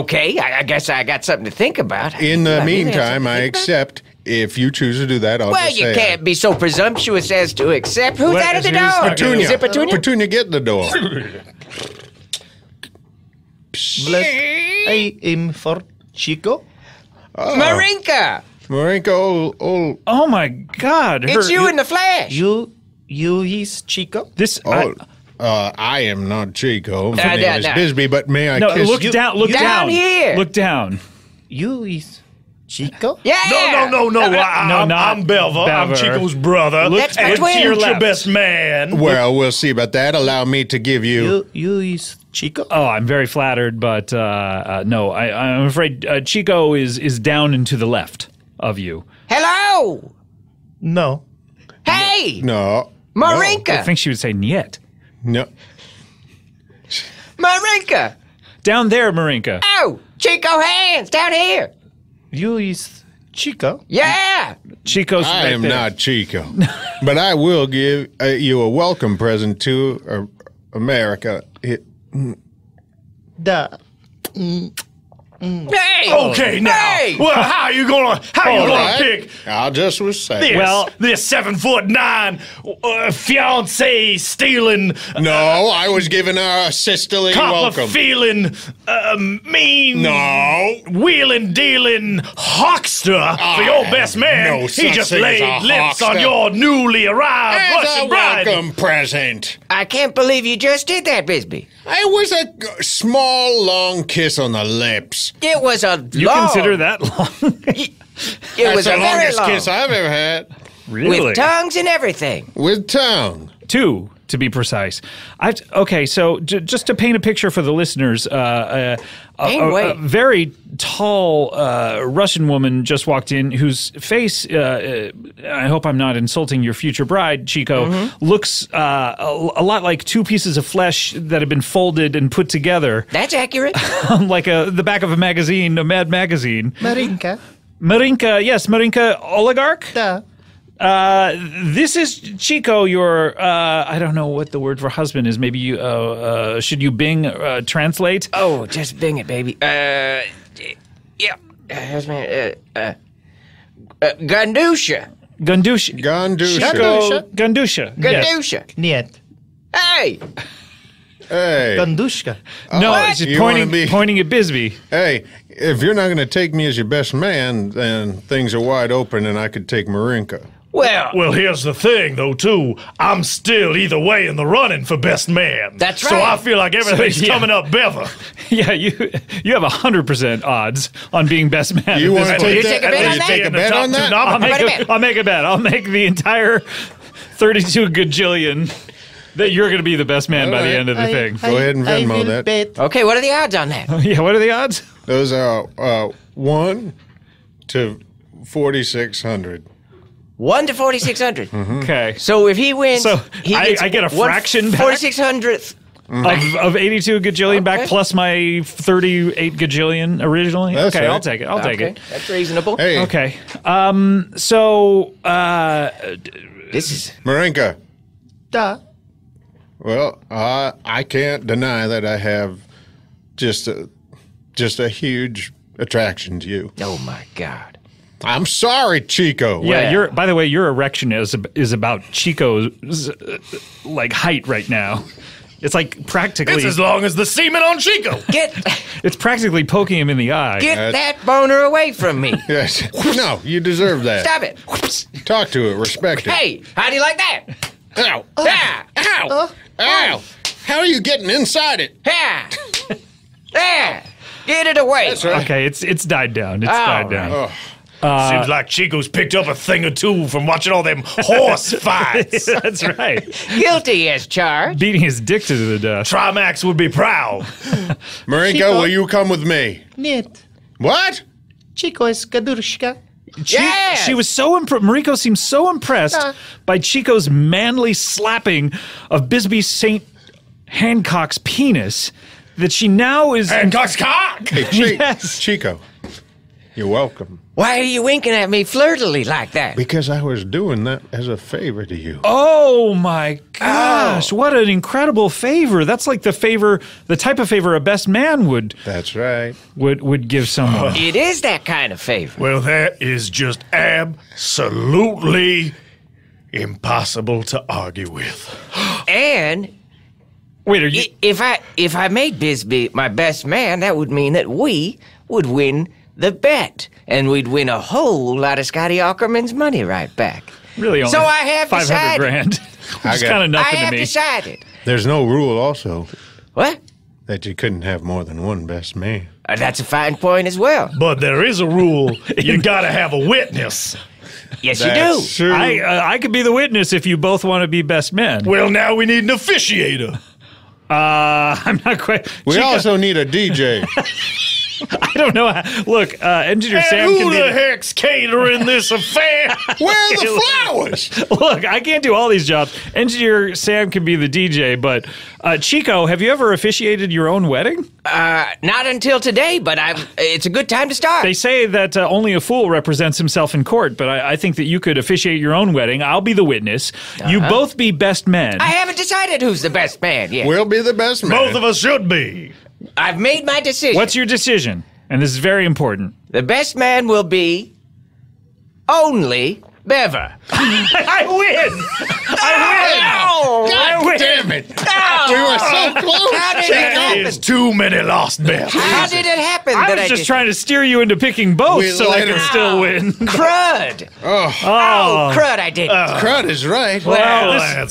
okay, I guess I got something to think about. In the meantime, I accept. If you choose to do that, I'll just say Well, you can't be so presumptuous as to accept. Who's out at the door? Petunia. Is it Petunia? Petunia, get the door. I am for Chico. Marinka! Marinka, oh my God. It's you in the flesh. You is Chico? I am not Chico. My name is Bisbee, but may I kiss you? Look down. Down here. Look down. You is Chico? Yeah! No, I'm Belva. I'm Chico's brother. That's my twin. You're your best man. Well, we'll see about that. Allow me to give you... You is... Chico? Oh, I'm very flattered, but no, I'm afraid Chico is down and to the left of you. Hello! No. Hey! No. Marinka! No. I think she would say niet. No. Marinka! Down there, Marinka. Oh! Chico Hands, down here! You is Chico? Yeah! Chico's right there. I am not Chico, but I will give you a welcome present to America. Hey! Okay, now. Hey! Well, how you gonna pick? I just was saying. This 7'9" fiance stealing. No, I was giving her a sisterly welcome. Feeling mean. No. Wheeling dealing huckster for your best man. No, he just laid lips on your newly arrived Russian bride. As a welcome present. I can't believe you just did that, Bisbee. It was a small, long kiss on the lips. It was a long... You consider that long? It was a very long... That's the longest kiss I've ever had. Really? With tongues and everything. With tongue. Two, to be precise. Okay, so just to paint a picture for the listeners, a very tall Russian woman just walked in whose face, I hope I'm not insulting your future bride, Chico, looks a lot like two pieces of flesh that have been folded and put together. That's accurate. Like the back of a magazine, a Mad magazine. Marinka. Marinka, yes, Marinka Oligarch? Duh. This is Chico, your, I don't know what the word for husband is. Maybe you, should you Bing translate? Oh, just Bing it, baby. Yeah. Husband, Gandusha. Gandusha. Gandusha. Gandusha. Gandusha. Niet. Hey. Hey. Gandushka. No, it's pointing at Bisbee. Hey, if you're not going to take me as your best man, then things are wide open and I could take Marinka. Well, here's the thing, though, too. I'm still either way in the running for best man. That's right. So I feel like everything's coming up Beaver. Yeah, you have 100% odds on being best man. You want to take a bet on that? I'll make a bet. I'll make the entire 32 gajillion... that you're going to be the best man by the end of the thing. Go ahead and Venmo that. Okay, what are the odds on that? Yeah, what are the odds? Those are 1 to 4,600. 1 to 4,600? Okay. So if he wins, he gets I get a fraction back? 4,600th Of 82 gajillion back plus my 38 gajillion originally. That's okay, right. I'll take it. I'll take it. That's reasonable. Hey. Okay. So this is Marinka. Duh. Well, I can't deny that I have just a huge attraction to you. Oh my God. I'm sorry, Chico. Yeah, you're. By the way, your erection is about Chico's like height right now. It's like practically. It's as long as the semen on Chico. It's practically poking him in the eye. Get that boner away from me. Yes. No, you deserve that. Stop it. Talk to it. Respect it. Hey, how do you like that? Ow! Ah! Ow! Ow! How are you getting inside it? Ah! Ah! Get it away. That's right. Okay, it's died down. It's died down. Oh. Seems like Chico's picked up a thing or two from watching all them horse fights. That's right. Guilty as charged. Beating his dick to the dust. Trimax would be proud. Marinka, Chico, will you come with me? Нет. What? Chico is Kadurshka. She was so impressed. Marinka seemed so impressed by Chico's manly slapping of Bisbee Saint Hancock's penis that she now is. Hancock's cock! Hey, Chico. You're welcome. Why are you winking at me flirtily like that? Because I was doing that as a favor to you. Oh, my gosh. What an incredible favor. That's like the type of favor a best man would. That's right. Would give someone. It is that kind of favor. Well, that is just absolutely impossible to argue with. And... Wait, are you... If I made Bisbee my best man, that would mean that we would win... the bet, and we'd win a whole lot of Scotty Aukerman's money right back. Really, only so I have 500 grand. It's kind of nothing to me. I have decided. There's no rule, also. What? That you couldn't have more than one best man. That's a fine point as well. But there is a rule: you gotta have a witness. Yes, that's you do. True. I could be the witness if you both want to be best men. Well, now we need an officiator. I'm not quite. We also need a DJ. I don't know. Look, Engineer Sam can be... who the heck's catering this affair? Where are the flowers? Look, I can't do all these jobs. Engineer Sam can be the DJ, but Chico, have you ever officiated your own wedding? Not until today, but it's a good time to start. They say that only a fool represents himself in court, but I think that you could officiate your own wedding. I'll be the witness. You both be best men. I haven't decided who's the best man yet. We'll be the best man. Both of us should be. I've made my decision. What's your decision? And this is very important. The best man will be only Beaver. I win! I win! No! God damn it! No! We were so close! How did it happen? There's too many lost Bevers. How did it happen? I was just trying to steer you into picking both so I could still win. Crud! Oh, crud, I didn't. Crud is right. Well, I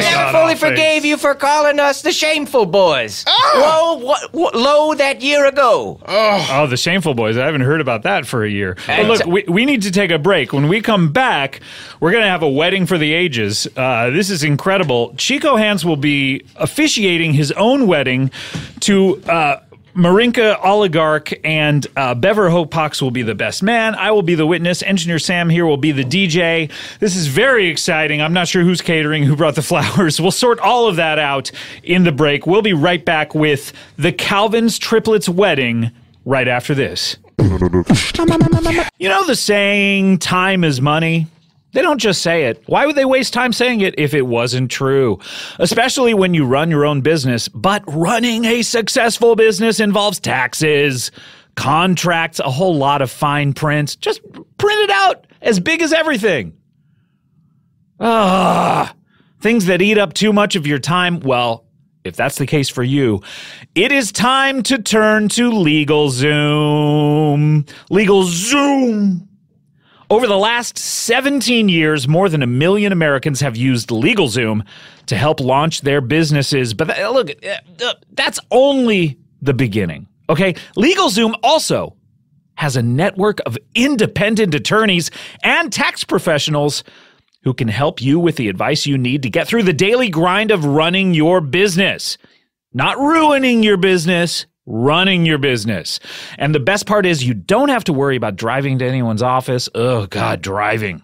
never fully forgave you for calling us the Shameful Boys. Low that year ago. Oh, the Shameful Boys. I haven't heard about that for a year. But look, we need to take a break. When we come back, we're going to have a wedding for the ages. This is incredible. Chico Hands will be officiating his own wedding to Marinka Oligarch, and Beaver Hopox will be the best man. I will be the witness. Engineer Sam here will be the DJ. This is very exciting. I'm not sure who's catering, who brought the flowers. We'll sort all of that out in the break. We'll be right back with the Calvin's Triplets wedding right after this. You know the saying, time is money? They don't just say it. Why would they waste time saying it if it wasn't true? Especially when you run your own business. But running a successful business involves taxes, contracts, a whole lot of fine prints. Just print it out as big as everything. Things that eat up too much of your time, well... if that's the case for you, it is time to turn to LegalZoom. LegalZoom. Over the last 17 years, more than 1 million Americans have used LegalZoom to help launch their businesses. But look, that's only the beginning, okay? LegalZoom also has a network of independent attorneys and tax professionals who can help you with the advice you need to get through the daily grind of running your business. Not ruining your business, running your business. And the best part is you don't have to worry about driving to anyone's office. Oh, God, driving.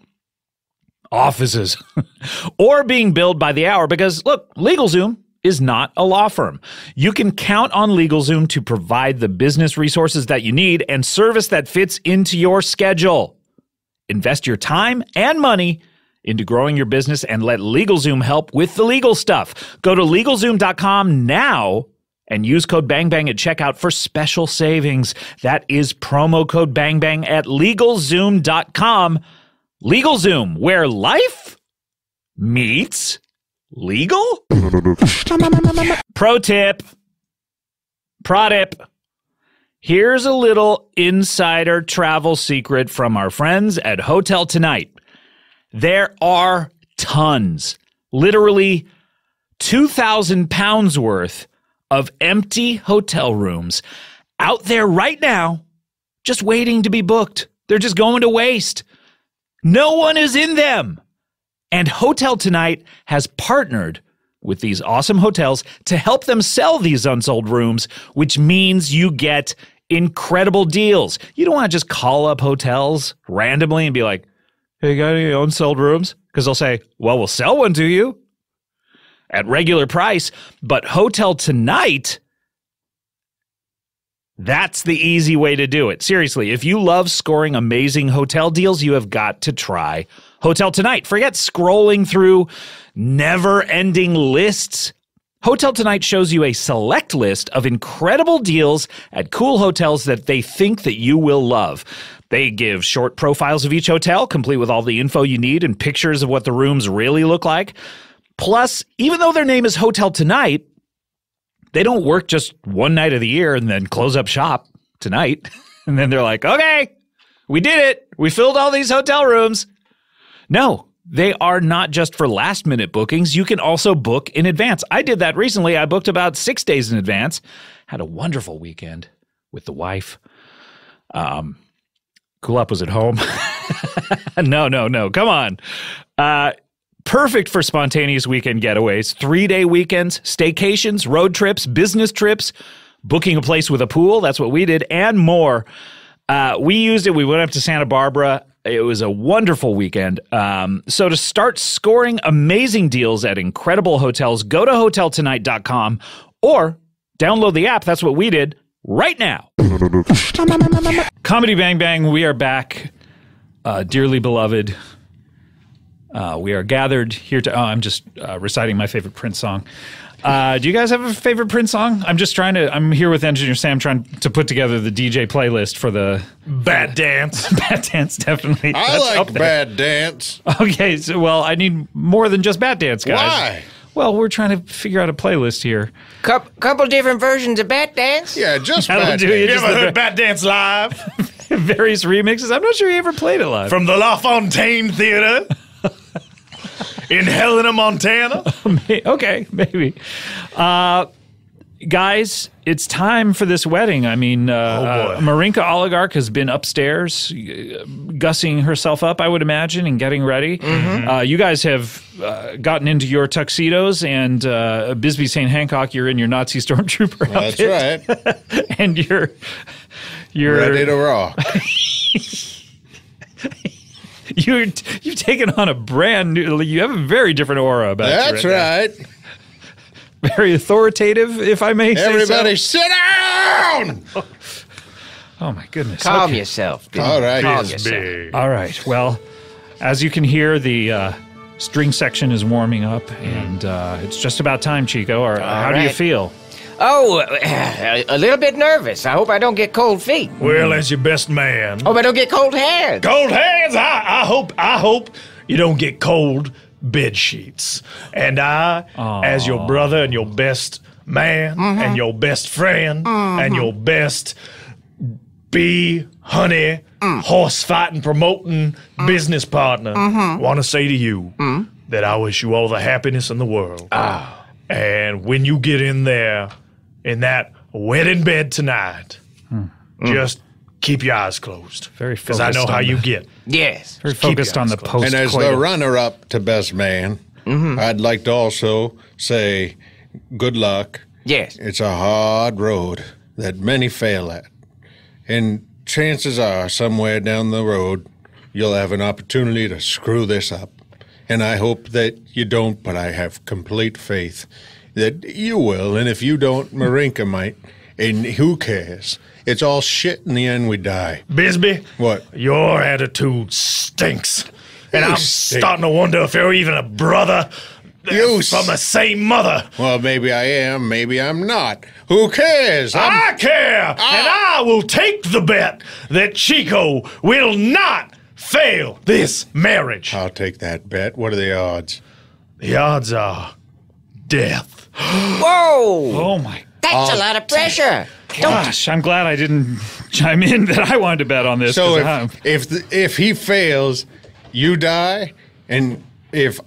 Offices. Or being billed by the hour because, look, LegalZoom is not a law firm. You can count on LegalZoom to provide the business resources that you need and service that fits into your schedule. Invest your time and money into growing your business and let LegalZoom help with the legal stuff. Go to LegalZoom.com now and use code BANGBANG at checkout for special savings. That is promo code BANGBANG at LegalZoom.com. LegalZoom, where life meets legal? Pro tip. Pro tip. Here's a little insider travel secret from our friends at Hotel Tonight. There are tons, literally 2,000 pounds worth of empty hotel rooms out there right now, just waiting to be booked. They're just going to waste. No one is in them. And Hotel Tonight has partnered with these awesome hotels to help them sell these unsold rooms, which means you get incredible deals. You don't want to just call up hotels randomly and be like, hey, you got any unsold rooms? Because they'll say, well, we'll sell one to you at regular price. But Hotel Tonight, that's the easy way to do it. Seriously, if you love scoring amazing hotel deals, you have got to try Hotel Tonight. Forget scrolling through never-ending lists. Hotel Tonight shows you a select list of incredible deals at cool hotels that they think that you will love. They give short profiles of each hotel, complete with all the info you need and pictures of what the rooms really look like. Plus, even though their name is Hotel Tonight, they don't work just one night of the year and then close up shop tonight. And then they're like, okay, we did it. We filled all these hotel rooms. No, they are not just for last-minute bookings. You can also book in advance. I did that recently. I booked about 6 days in advance. Had a wonderful weekend with the wife. Kulap was at home. No. Come on. Perfect for spontaneous weekend getaways, 3-day weekends, staycations, road trips, business trips, booking a place with a pool. That's what we did, and more. We used it. We went up to Santa Barbara. It was a wonderful weekend. So to start scoring amazing deals at incredible hotels, go to hoteltonight.com or download the app. That's what we did right now. Comedy Bang Bang, we are back. Dearly beloved, we are gathered here to... Oh, I'm just reciting my favorite Prince song. Do you guys have a favorite Prince song? I'm just trying to... I'm here with Engineer Sam trying to put together the DJ playlist for the... Bad Dance. Bad Dance, definitely. I like Bad Dance. Okay, so, well, I need more than just Bad Dance, guys. Why? Well, we're trying to figure out a playlist here. Couple different versions of Bad Dance? Yeah, just Bad Dance. You ever heard Bad Dance live? Various remixes. I'm not sure he ever played it live. From the La Fontaine Theater. In Helena, Montana? Okay, maybe. Guys, it's time for this wedding. I mean, Marinka Oligarch has been upstairs gussing herself up, I would imagine, and getting ready. Mm-hmm. You guys have gotten into your tuxedos, and Bisbee Saint Hancock, you're in your Nazi stormtrooper outfit. That's right. And you're ready to rock. You've taken on a brand new... You have a very different aura about you. That's right. Very authoritative, if I may say so. Everybody sit down! Oh, my goodness. Calm yourself. All right. Calm yourself. All right. Well, as you can hear, the string section is warming up, and it's just about time, Chico. How do you feel? Oh, a little bit nervous. I hope I don't get cold feet. Well, as your best man. Hope I don't get cold hands. Cold hands? I hope you don't get cold bed sheets. And I, as your brother and your best man and your best friend and your best bee, honey, horse fighting, promoting business partner, want to say to you that I wish you all the happiness in the world. And when you get in there... In that wedding bed tonight, just keep your eyes closed. Very focused. Because I know how you get. Yes. Very focused on the post. And as the runner-up to Best Man, I'd like to also say good luck. Yes. It's a hard road that many fail at. And chances are somewhere down the road you'll have an opportunity to screw this up. And I hope that you don't, but I have complete faith that you will, and if you don't, Marinka might, and who cares? It's all shit. In the end, we die. Bisbee? What? Your attitude stinks. And I'm starting to wonder if you're even a brother from the same mother. Well, maybe I am, maybe I'm not. Who cares? I care, and I will take the bet that Chico will not fail this marriage. I'll take that bet. What are the odds? The odds are death. Whoa! Oh, my God. That's a lot of pressure. Gosh, I'm glad I didn't chime in that I wanted to bet on this. So if he fails, you die, and if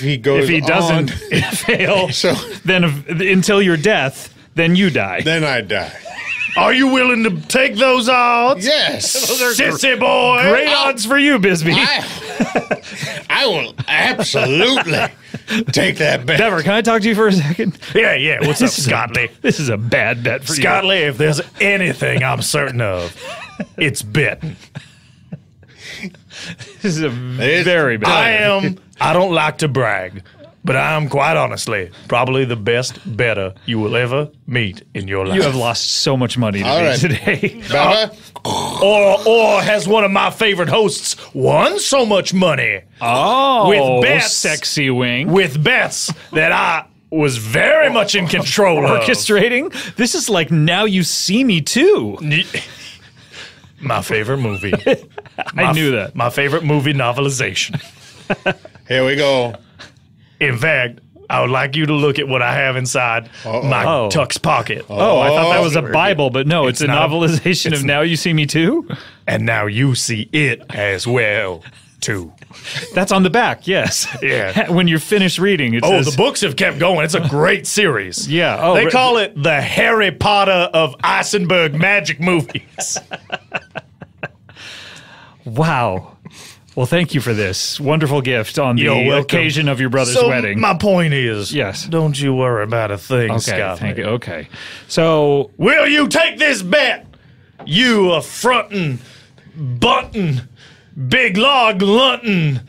he goes if he doesn't fail, then until your death, then you die. Then I die. Are you willing to take those odds? Yes. Those are sissy boy. Great odds for you, Bisbee. I will absolutely take that bet. Dever, can I talk to you for a second? Yeah, yeah. What's up, Scott Lee? This is a bad bet for you. Scott Lee, if there's anything I'm certain of, it's betting. This is very bad. I don't like to brag, but I am, quite honestly, probably the best better you will ever meet in your life. You have lost so much money to me today. Or has one of my favorite hosts won so much money? Oh, with bets, sexy wing. With bets that I was very much in control of. Orchestrating? This is like Now You See Me Too. My favorite movie. I knew that. My favorite movie novelization. Here we go. In fact, I would like you to look at what I have inside my tux pocket. Oh, I thought that was a Bible, but no, it's a novelization of Now You See Me Too? And now you see it as well, too. That's on the back, yes. Yeah. When you're finished reading, it says... Oh, the books have kept going. It's a great series. Yeah. Oh, they call it the Harry Potter of Eisenberg magic movies. Wow. Well, thank you for this wonderful gift on the occasion of your brother's wedding. My point is, don't you worry about a thing, Scott. Thank you. Okay. So, will you take this bet? You a frontin', buntin', big log luntin',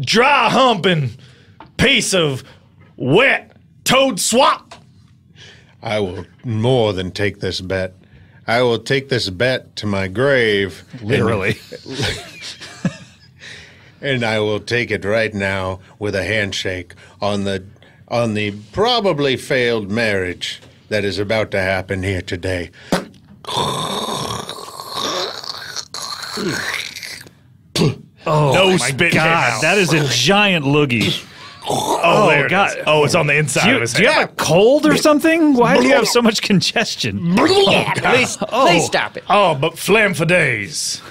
dry humpin', piece of wet toad swap. I will more than take this bet. I will take this bet to my grave. Literally. And I will take it right now with a handshake on the probably failed marriage that is about to happen here today. Oh my God, that is a giant loogie. Oh God! Oh, it's on the inside of his head. Do you have a cold or something? Why do you have so much congestion? Yeah, please stop it. Oh, but phlegm for days.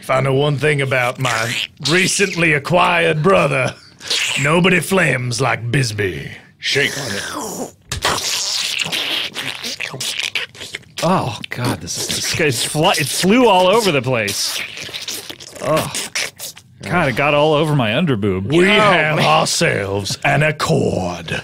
If I know one thing about my recently acquired brother, nobody phlegms like Bisbee. Shake on it. Oh God! This flew all over the place. Oh. God, it got all over my underboob. We have ourselves an accord.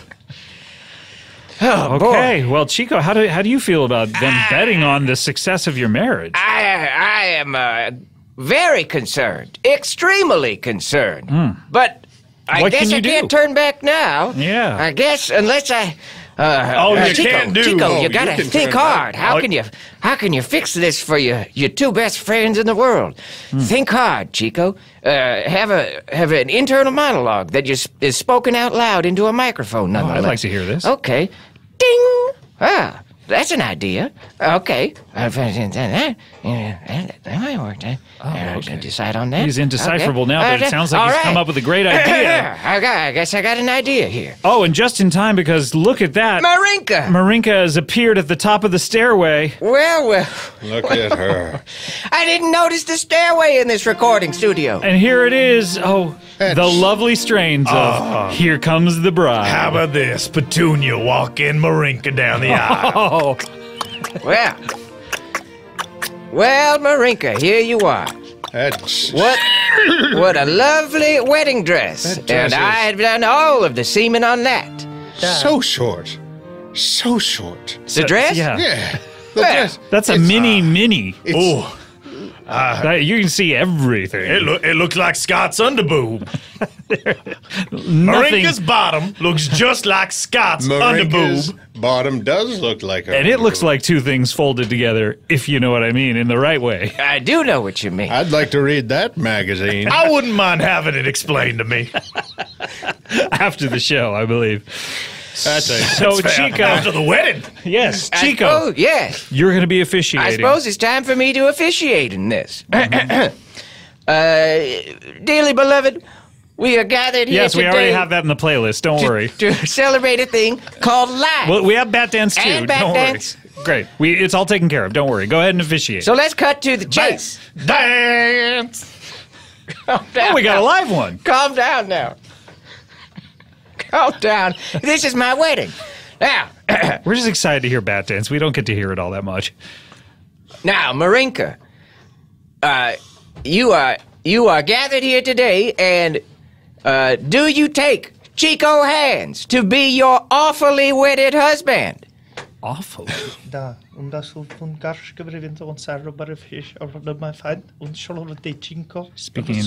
Oh, okay. Boy. Well, Chico, how do you feel about them betting on the success of your marriage? I am very concerned, extremely concerned. Mm. But I guess I can't turn back now. Yeah. I guess unless I. Chico, you gotta think hard. How can you fix this for your two best friends in the world? Mm. Think hard, Chico. Have an internal monologue that is spoken out loud into a microphone. Nonetheless, I'd like to hear this. Okay, ding. Ah, that's an idea. Okay, I can decide on that. He's indecipherable now, but it sounds like he's come up with a great idea. I guess I got an idea here. Oh, and just in time, because look at that. Marinka! Marinka has appeared at the top of the stairway. Well, well. Look at her. I didn't notice the stairway in this recording studio. And here it is. Oh, the lovely strains of Here Comes the Bride. How about this? Petunia walking Marinka down the aisle. Well... Well, Marinka, here you are. What a lovely wedding dress. And I had done all of the seaming on that. So short. So short. The dress? Yeah. The dress. That's a mini. Oh. You can see everything. It looks like Scott's underboob. Marinka's bottom looks just like Scott's underboob. Bottom does look like her. And it looks like two things folded together, if you know what I mean, in the right way. I do know what you mean. I'd like to read that magazine. I wouldn't mind having it explained to me. After the show, I believe. So, Chico. After the wedding. Yes, Chico. Oh, yes. You're going to be officiating. I suppose it's time for me to officiate in this. Dearly beloved, we are gathered here today. Yes, we already have that in the playlist. Don't worry. To celebrate a thing called life. Well, we have bat dance, too. And bat dance. Great. It's all taken care of. Don't worry. Go ahead and officiate. So let's cut to the chase. Dance. Calm down. Oh, we got a live one. Calm down now. Calm down. This is my wedding. Now. We're just excited to hear bat dance. We don't get to hear it all that much. Now, Marinka, you are gathered here today, and do you take Chico Hands to be your awfully wedded husband? Awfully? Da, das Speaking into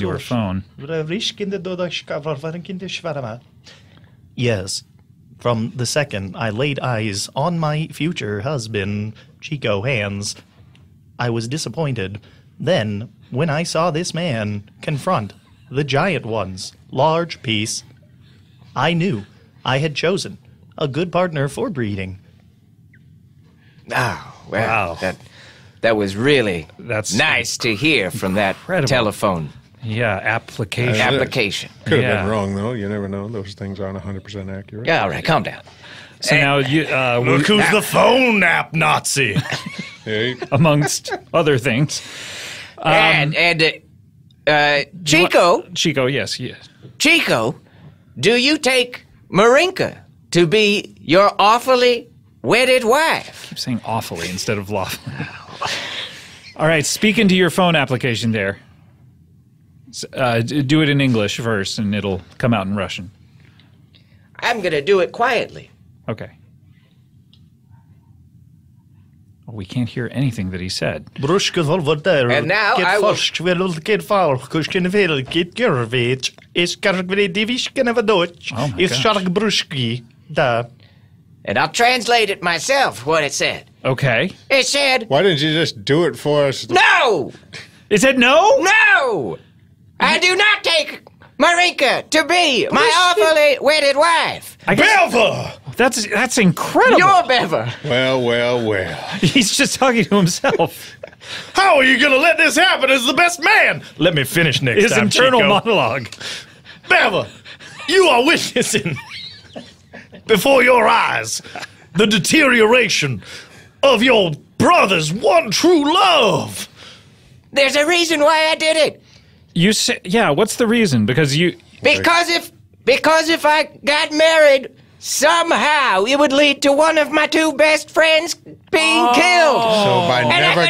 her phone. Yes. From the second I laid eyes on my future husband, Chico Hands, I was disappointed. Then, when I saw this man confront the giant one's large piece, I knew I had chosen a good partner for breeding. Oh, well, wow. That was really nice to hear from that telephone. Yeah, application. Could have been wrong, though. You never know. Those things aren't 100% accurate. Yeah, all right, calm down. So now you... look who's the phone app Nazi. Amongst other things. Chico. Chico, yes. Chico, do you take Marinka to be your awfully wedded wife? I keep saying awfully instead of lawfully. All right, speak into your phone application there. Do it in English first, and it'll come out in Russian. I'm going to do it quietly. Okay. We can't hear anything that he said. And now I will... And I'll translate it myself, what it said. Okay. It said... Why didn't you just do it for us? No! It said no? No! I do not take Marinka to be my awfully wedded wife. Belva! That's incredible. You're Beaver. Well. He's just talking to himself. How are you going to let this happen as the best man? Let me finish next His time, internal Chico. Monologue. Beaver, you are witnessing before your eyes the deterioration of your brother's one true love. There's a reason why I did it. You say, yeah, what's the reason? Because if I got married... Somehow, it would lead to one of my two best friends being killed. So by never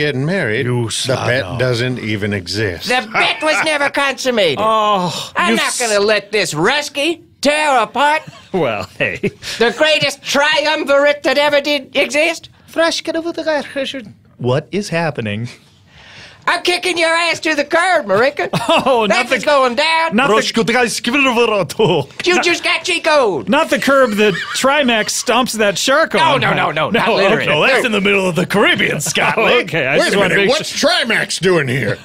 getting married, the bet doesn't even exist. The bet was never consummated. Oh, I'm not going to let this Rusky tear apart. Well, hey. The greatest triumvirate that ever did exist. What is happening? I'm kicking your ass to the curb, Marinka. Oh, nothing's going down. You just got Chico'd. Not the curb that Trimax stomps that shark on. No, not literally. No, that's in the middle of the Caribbean, Scott. Okay, I see. What's Trimax doing here?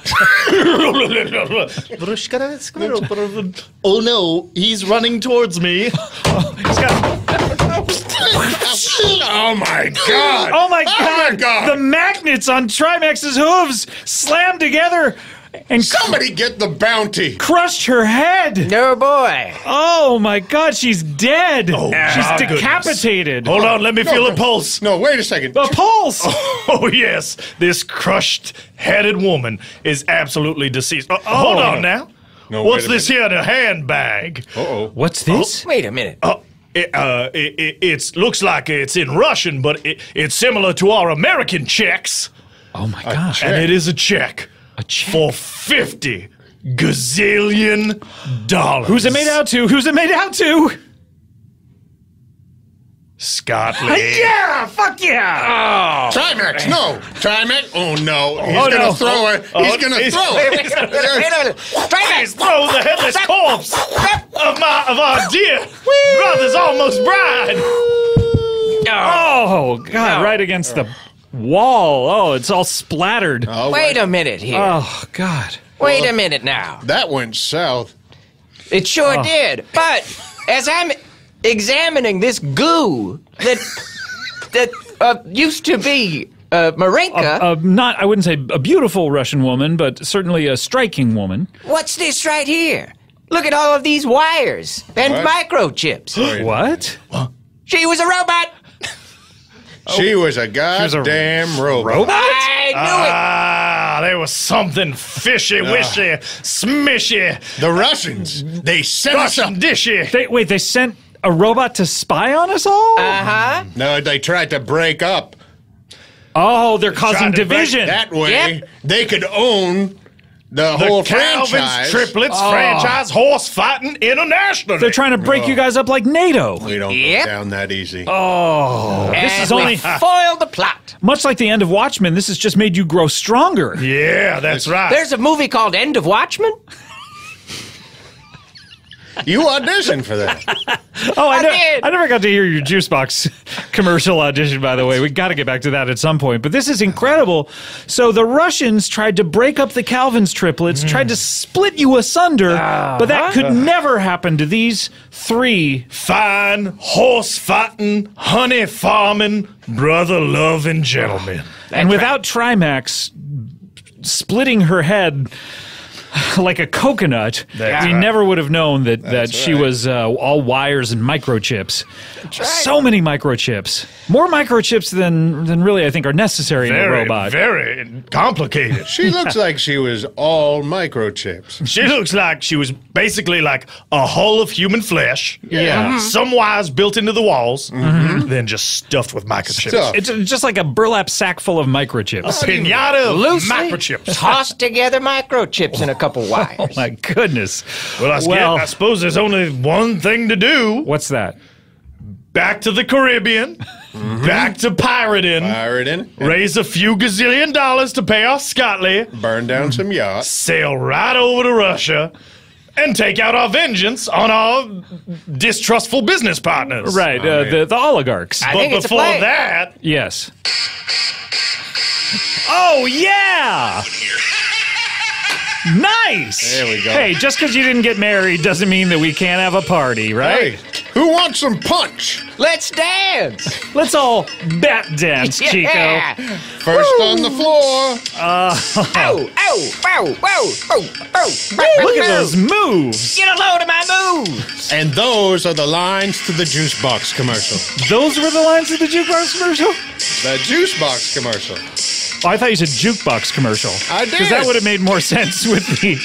Oh, no, he's running towards me. Oh my god! The magnets on Trimax's hooves slammed together and somebody get the bounty! Crushed her head! No boy! Oh my god, she's dead! Oh, she's decapitated! Goodness. Hold on, let me feel a pulse! No, wait a second! A pulse! Oh yes, this crushed-headed woman is absolutely deceased. Hold on now! No, what's this here in a handbag? Uh-oh. What's this? Oh, wait a minute. It looks like it's in Russian, but it's similar to our American checks. Oh my gosh! And it is a check. A check for $50 gazillion. Who's it made out to? Scotland. Yeah, fuck yeah! Oh. Trimax, no. Trimax, oh no. He's gonna throw it. He's gonna throw it. Trimax, throw the headless corpse of our dear brother's almost bride. Oh, God, right against the wall. Oh, it's all splattered. Oh, wait a minute here. Oh, God. Wait a minute now. That went south. It sure did. But as I'm examining this goo that used to be Marinka. I wouldn't say a beautiful Russian woman, but certainly a striking woman. What's this right here? Look at all of these wires and microchips. What? She was a robot. She was a goddamn robot. Robot? I knew it. Ah, there was something fishy, wishy, smishy. The Russians, they sent us a dishy. Wait, they sent a robot to spy on us all? Uh-huh. No, they tried to break up. Oh, they're causing division. That way, they could own the whole Calvin's franchise. Calvin's Triplets franchise horse fighting internationally. They're trying to break you guys up like NATO. We don't go down that easy. Oh. And this is only foiled the plot. Much like the end of Watchmen, this has just made you grow stronger. Yeah, that's right. There's a movie called End of Watchmen. You auditioned for that. I never got to hear your juice box commercial audition, by the way. We got to get back to that at some point. But this is incredible. So the Russians tried to break up the Calvin's Triplets, tried to split you asunder, but that could never happen to these three fine, horse-fighting, honey-farming, brother-loving gentlemen. And without Trimax splitting her head like a coconut, we never would have known that she was all wires and microchips. So many microchips. More microchips than really I think are necessary in a robot. Very complicated. She looks like she was all microchips. She looks like she was basically like a hull of human flesh. Yeah. Some wires built into the walls, then just stuffed with microchips. It's just like a burlap sack full of microchips. A pinata of microchips. Tossed together microchips in a couple wires. Oh, my goodness. Well, I suppose there's only one thing to do. What's that? Back to the Caribbean. Back to pirating. Raise a few gazillion dollars to pay off Scotland. Burn down some yachts. Sail right over to Russia. And take out our vengeance on our distrustful business partners. Right, the oligarchs. But before that... Yes. Oh, yeah! Nice! There we go. Hey, just because you didn't get married doesn't mean that we can't have a party, right? Hey, who wants some punch? Let's dance! Let's all bat dance, Chico. First on the floor. Oh, oh, oh, oh, oh, oh. Look at those moves. Get a load of my moves. And those are the lines to the juice box commercial. Those were the lines to the juice box commercial? The juice box commercial. Oh, I thought you said jukebox commercial. I did. Because that would have made more sense with the...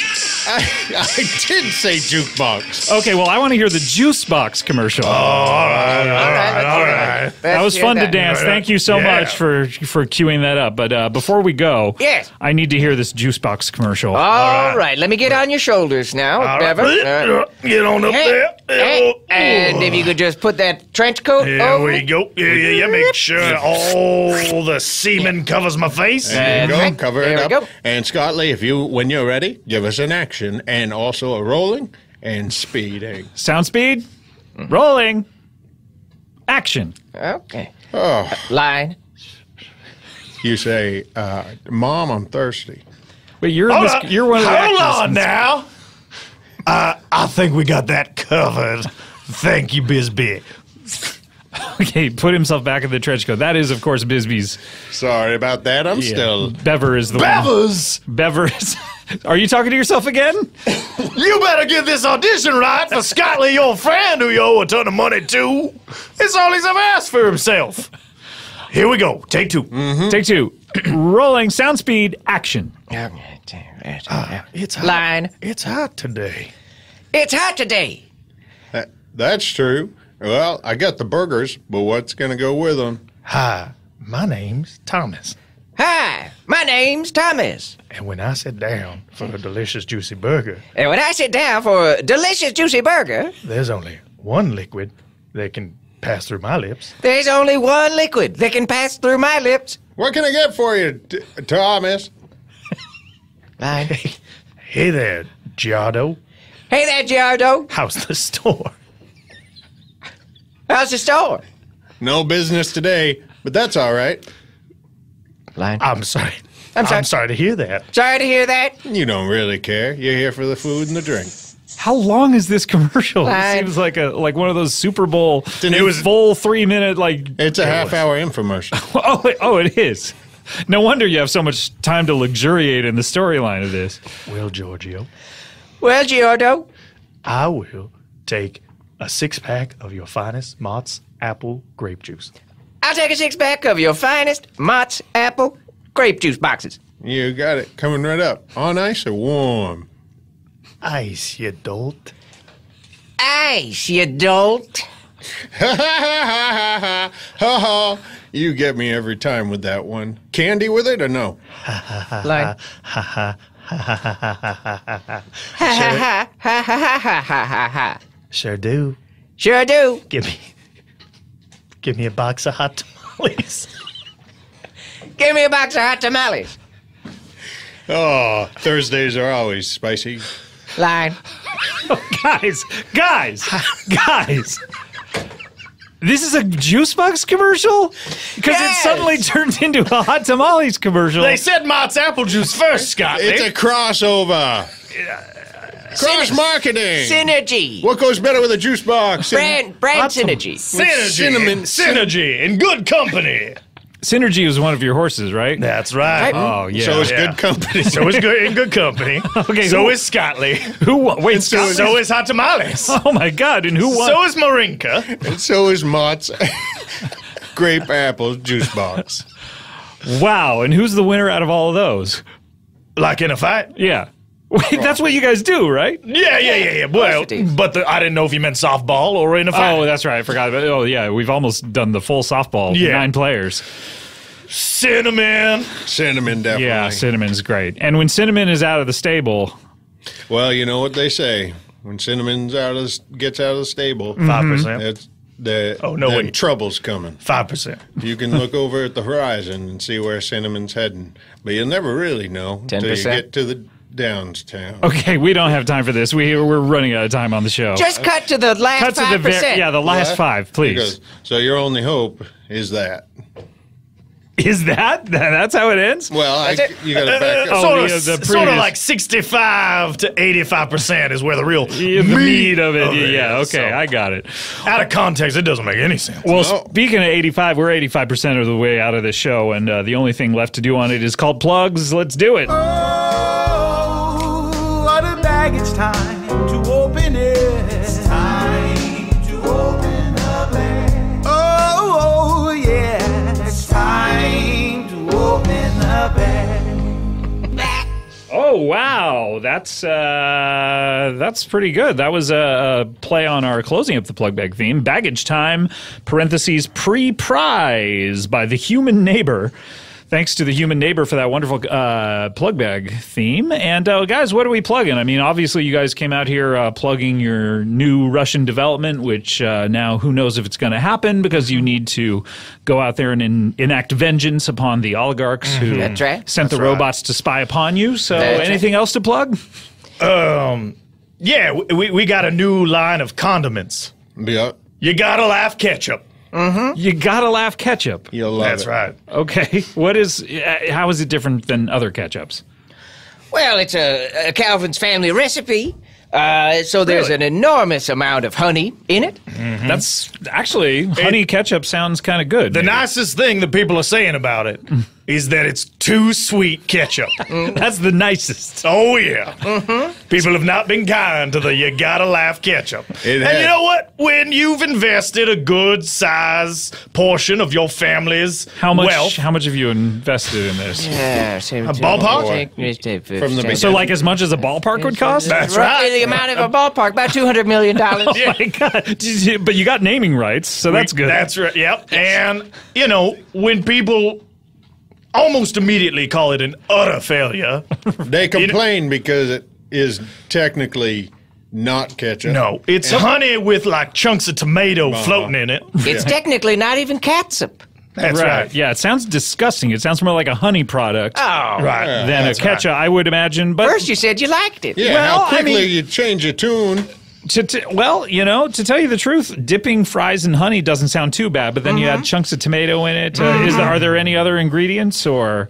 I did say jukebox. Okay, well, I want to hear the juice box commercial. Oh, all right. That was fun to dance. Thank you so much for queuing that up. But before we go, I need to hear this juice box commercial. All right. Let me get on your shoulders now, Beaver. Right. Get on up there. Hey. And if you could just put that trench coat over. There we go. Yeah. Make sure all the semen covers my face. There you go, cover it up. And Scottley, when you're ready, give us an action and also a rolling and speeding. Sound speed, rolling, action. Okay. Oh. Line. You say, Mom, I'm thirsty. But you're one of the actors. Hold on now. I think we got that covered. Thank you, Bisbee. Okay, put himself back in the trench coat. That is, of course, Bisbee's. Sorry about that. I'm still... Bever is the one. Bever is... Are you talking to yourself again? You better get this audition right for Scotland, your friend who you owe a ton of money to. It's all he's ever asked for himself. Here we go. Take two. Take two. Rolling, sound speed, action. It's hot. Line. It's hot today. It's hot today. That's true. Well, I got the burgers, but what's going to go with them? Hi, my name's Thomas. Hi, my name's Thomas. And when I sit down for a delicious, juicy burger... And when I sit down for a delicious, juicy burger... There's only one liquid that can pass through my lips. There's only one liquid that can pass through my lips. What can I get for you, Thomas? Bye. Hey there, Giardo. Hey there, Giardo. How's the store? How's the store? No business today, but that's all right. Line. I'm sorry. I'm sorry to hear that. Sorry to hear that. You don't really care. You're here for the food and the drink. How long is this commercial? Line. It seems like a one of those Super Bowl. It was full 3 minute like. It's a half-hour infomercial. Oh, it is. No wonder you have so much time to luxuriate in the storyline of this. Well, Giorgio. Well, Giorgio. I will take a six-pack of your finest Mott's apple grape juice. I'll take a six-pack of your finest Mott's apple grape juice boxes. You got it. Coming right up. On ice or warm? Ice, you dolt. Ice, you dolt. Ha ha ha ha ha ha. You get me every time with that one. Candy with it or no? Ha ha ha ha ha ha ha ha. Sure do. Sure do. Give me a box of hot tamales. Give me a box of hot tamales. Oh, Thursdays are always spicy. Line. Oh, guys. This is a juice box commercial? Because it suddenly turned into a hot tamales commercial. They said Mott's apple juice first, Scott. It's a crossover. Cross-marketing. Synergy. What goes better with a juice box? Brand synergy. Cinnamon. Synergy and good company. Synergy was one of your horses, right? That's right. Oh, yeah. So is good company. So is good in good company. Okay. So is Scotley. Who won? Wait, so is Hot Tamales. Oh, my God. And who won? So is Marinka. And so is Mott's grape apple juice box. Wow. And who's the winner out of all of those? Like in a fight? Yeah. Wait, that's what you guys do, right? Yeah. Well, but I didn't know if you meant softball or in a fight. Oh, that's right. I forgot about it. Oh, yeah. We've almost done the full softball. Yeah. 9 players. Cinnamon. Cinnamon, definitely. Yeah, Cinnamon's great. And when Cinnamon is out of the stable. Well, you know what they say. When Cinnamon's gets out of the stable. 5%. That's wait. Trouble's coming. 5%. You can look over at the horizon and see where Cinnamon's heading. But you'll never really know until you get to the downtown. Okay, we don't have time for this. We're running out of time on the show. Just cut to the last 5%. Yeah, the last 5, please. Because, so your only hope is that. Is that? That's how it ends? Well, you got to back up. Sort of like 65 to 85% is where the real meat of it is. Yeah, okay, so. I got it. Out of context, it doesn't make any sense. Well, speaking of 85, we're 85% of the way out of this show, and the only thing left to do on it is called plugs. Let's do it. It's time to open it. It's time to open the bag. Oh, yeah. It's time to open the bag. Oh, wow. That's pretty good. That was a play on our closing up the plug bag theme. Baggage Time, parentheses, pre-prize by The Human Neighbor. Thanks to The Human Neighbor for that wonderful plug bag theme. And, guys, what are we plugging? I mean, obviously you guys came out here plugging your new Russian development, which now who knows if it's going to happen because you need to go out there and enact vengeance upon the oligarchs who sent the robots to spy upon you. So anything else to plug? Yeah, we got a new line of condiments. Yeah. You Gotta Laugh ketchup. Mm-hmm. You Gotta Laugh ketchup. You'll love it. That's right. Okay. What is? How is it different than other ketchups? Well, it's a Calvin's family recipe, so there's an enormous amount of honey in it. Mm-hmm. That's actually honey ketchup sounds kind of good. The nicest thing that people are saying about it is that it's too sweet ketchup. That's the nicest. Oh yeah. Mm-hmm. People have not been kind to the You Gotta Laugh ketchup. And you know what? When you've invested a good size portion of your family's wealth, how much have you invested in this? Yeah, a ballpark. From the like as much as a ballpark would cost. That's right. The amount of a ballpark, about $200 million. Oh my God! But you got naming rights, so that's good. That's right. Yep. And you know when people almost immediately call it an utter failure. They complain because it is technically not ketchup. No, it's honey with like chunks of tomato floating in it. It's technically not even catsup. That's right. Yeah, it sounds disgusting. It sounds more like a honey product than a ketchup, I would imagine. But first you said you liked it. Yeah, well, how quickly you change your tune. Well, you know, to tell you the truth, dipping fries in honey doesn't sound too bad, but then you add chunks of tomato in it. Are there any other ingredients or...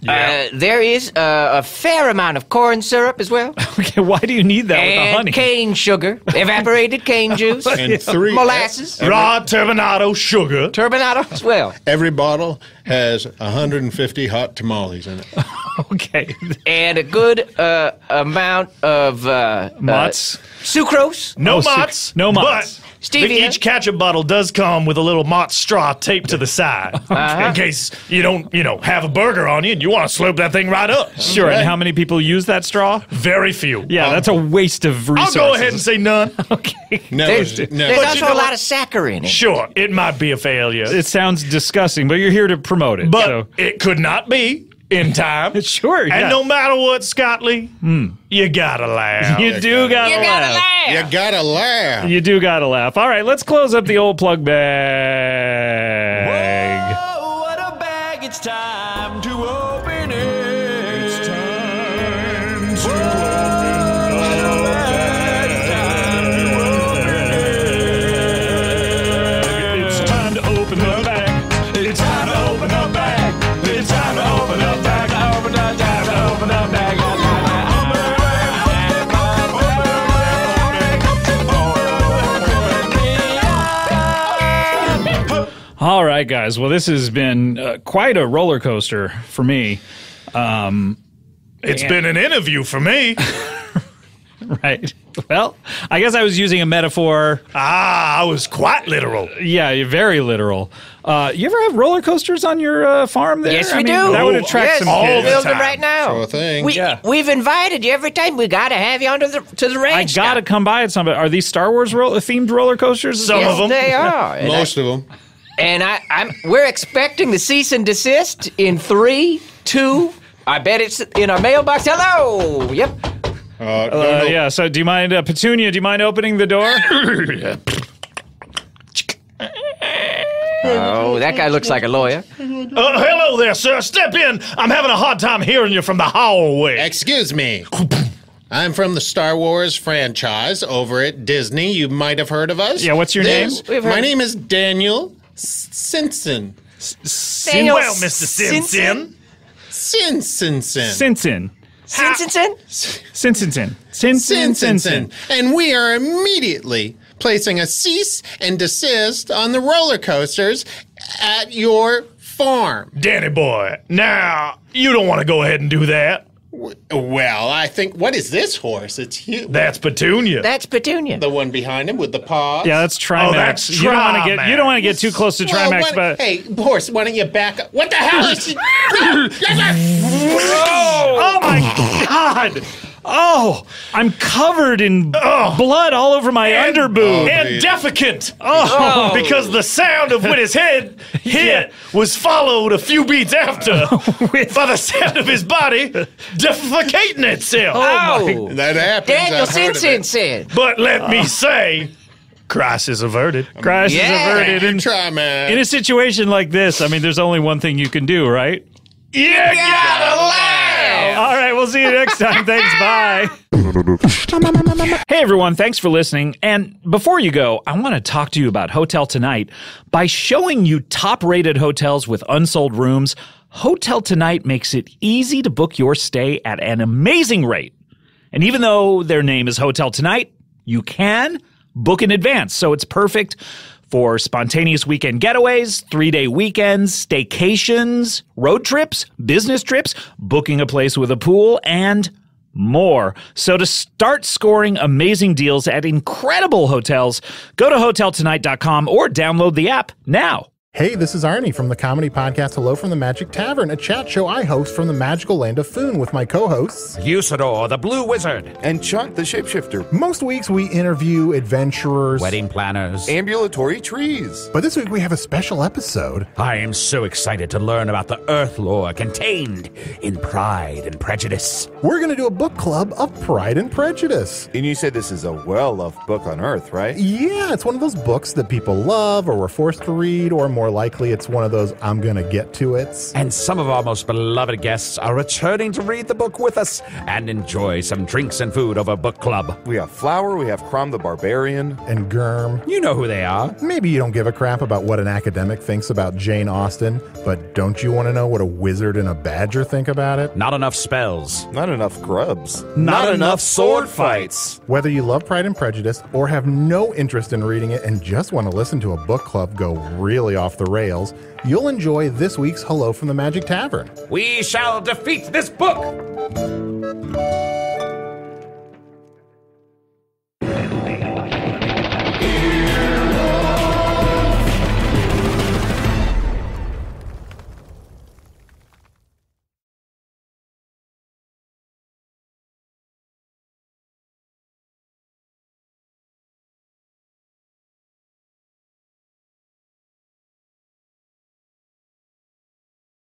Yeah. There is a fair amount of corn syrup as well. Okay, why do you need that with the honey? Cane sugar, evaporated cane juice, and molasses, raw turbinado sugar, turbinado as well. Every bottle has 150 hot tamales in it. Okay, and a good amount of Mott's sucrose. No Mott's, no Mott's. Stevia. Each ketchup bottle does come with a little Mott's straw taped to the side in case you don't, you know, have a burger on you and you want to slurp that thing right up. Sure. Right. And how many people use that straw? Very few. Yeah, that's a waste of resources. I'll go ahead and say none. Okay. No, there's also a lot of saccharin. Sure, it might be a failure. It sounds disgusting, but you're here to promote it. But it could not be. In time. Sure, yeah. And no matter what, Scott Lee, you gotta laugh. You do gotta laugh. You gotta laugh. You do gotta laugh. All right, let's close up the old plug bag. Whoa, what a bag. It's time to open it. It's time to open it. It's time to open the bag. It's time to open the bag. It's time to open the bag. All right, guys. Well, this has been quite a roller coaster for me. It's been an interview for me. Right. Well, I guess I was using a metaphor. Ah, I was quite literal. Yeah, you're very literal. You ever have roller coasters on your farm there? Yes, I mean, we do. That would attract some kids. Build them right now. Sure thing. We've invited you every time. We got to have you onto the range. I got to come by at some. Are these Star Wars themed roller coasters? Some of them. They are. Most of them. And we're expecting the cease and desist in 3, 2. I bet it's in our mailbox. Hello. Yep. Yeah. So, do you mind, Petunia? Do you mind opening the door? Oh, that guy looks like a lawyer. Hello there, sir. Step in. I'm having a hard time hearing you from the hallway. Excuse me. I'm from the Star Wars franchise over at Disney. You might have heard of us. Yeah. What's your name? My name is Daniel Sinsin. Well, Mr. Sinsin. Sinsin. Sinsin. And we are immediately placing a cease and desist on the roller coasters at your farm. Danny boy, now, you don't want to go ahead and do that. Well, I think, what is this horse? It's huge. That's Petunia. That's Petunia. The one behind him with the paws. Yeah, that's Trimax. Oh, that's Trimax. You don't want to get too close to Trimax, but... Hey, horse, why don't you back up? What the hell is... Oh, my God. Oh, I'm covered in blood all over my underboob. And defecant. Oh. Because the sound of when his head hit was followed a few beats after by the sound of his body defecating itself. Oh, that happens. Daniel Sinsin said. But let me say... Crisis averted. Crisis averted. And try, man. In a situation like this, I mean, there's only one thing you can do, right? You gotta laugh! All right, we'll see you next time. Thanks, bye. Hey, everyone, thanks for listening. And before you go, I want to talk to you about Hotel Tonight. By showing you top-rated hotels with unsold rooms, Hotel Tonight makes it easy to book your stay at an amazing rate. And even though their name is Hotel Tonight, you can book in advance, so it's perfect for spontaneous weekend getaways, 3-day weekends, staycations, road trips, business trips, booking a place with a pool, and more. So to start scoring amazing deals at incredible hotels, go to hoteltonight.com or download the app now. Hey, this is Arnie from the comedy podcast Hello from the Magic Tavern, a chat show I host from the magical land of Foon with my co-hosts Usador, the Blue Wizard, and Chunk, the Shapeshifter. Most weeks we interview adventurers, wedding planners, ambulatory trees. But this week we have a special episode. I am so excited to learn about the Earth lore contained in Pride and Prejudice. We're going to do a book club of Pride and Prejudice. And you said this is a well-loved book on Earth, right? Yeah, it's one of those books that people love or were forced to read, or more likely it's one of those I'm gonna get to it. And some of our most beloved guests are returning to read the book with us and enjoy some drinks and food over book club. We have Flower, we have Crom the Barbarian, and Germ. You know who they are. Maybe you don't give a crap about what an academic thinks about Jane Austen, but don't you want to know what a wizard and a badger think about it? Not enough spells. Not enough grubs. Not enough sword fights. Whether you love Pride and Prejudice or have no interest in reading it and just want to listen to a book club go really off the rails, you'll enjoy this week's Hello from the Magic Tavern. We shall defeat this book!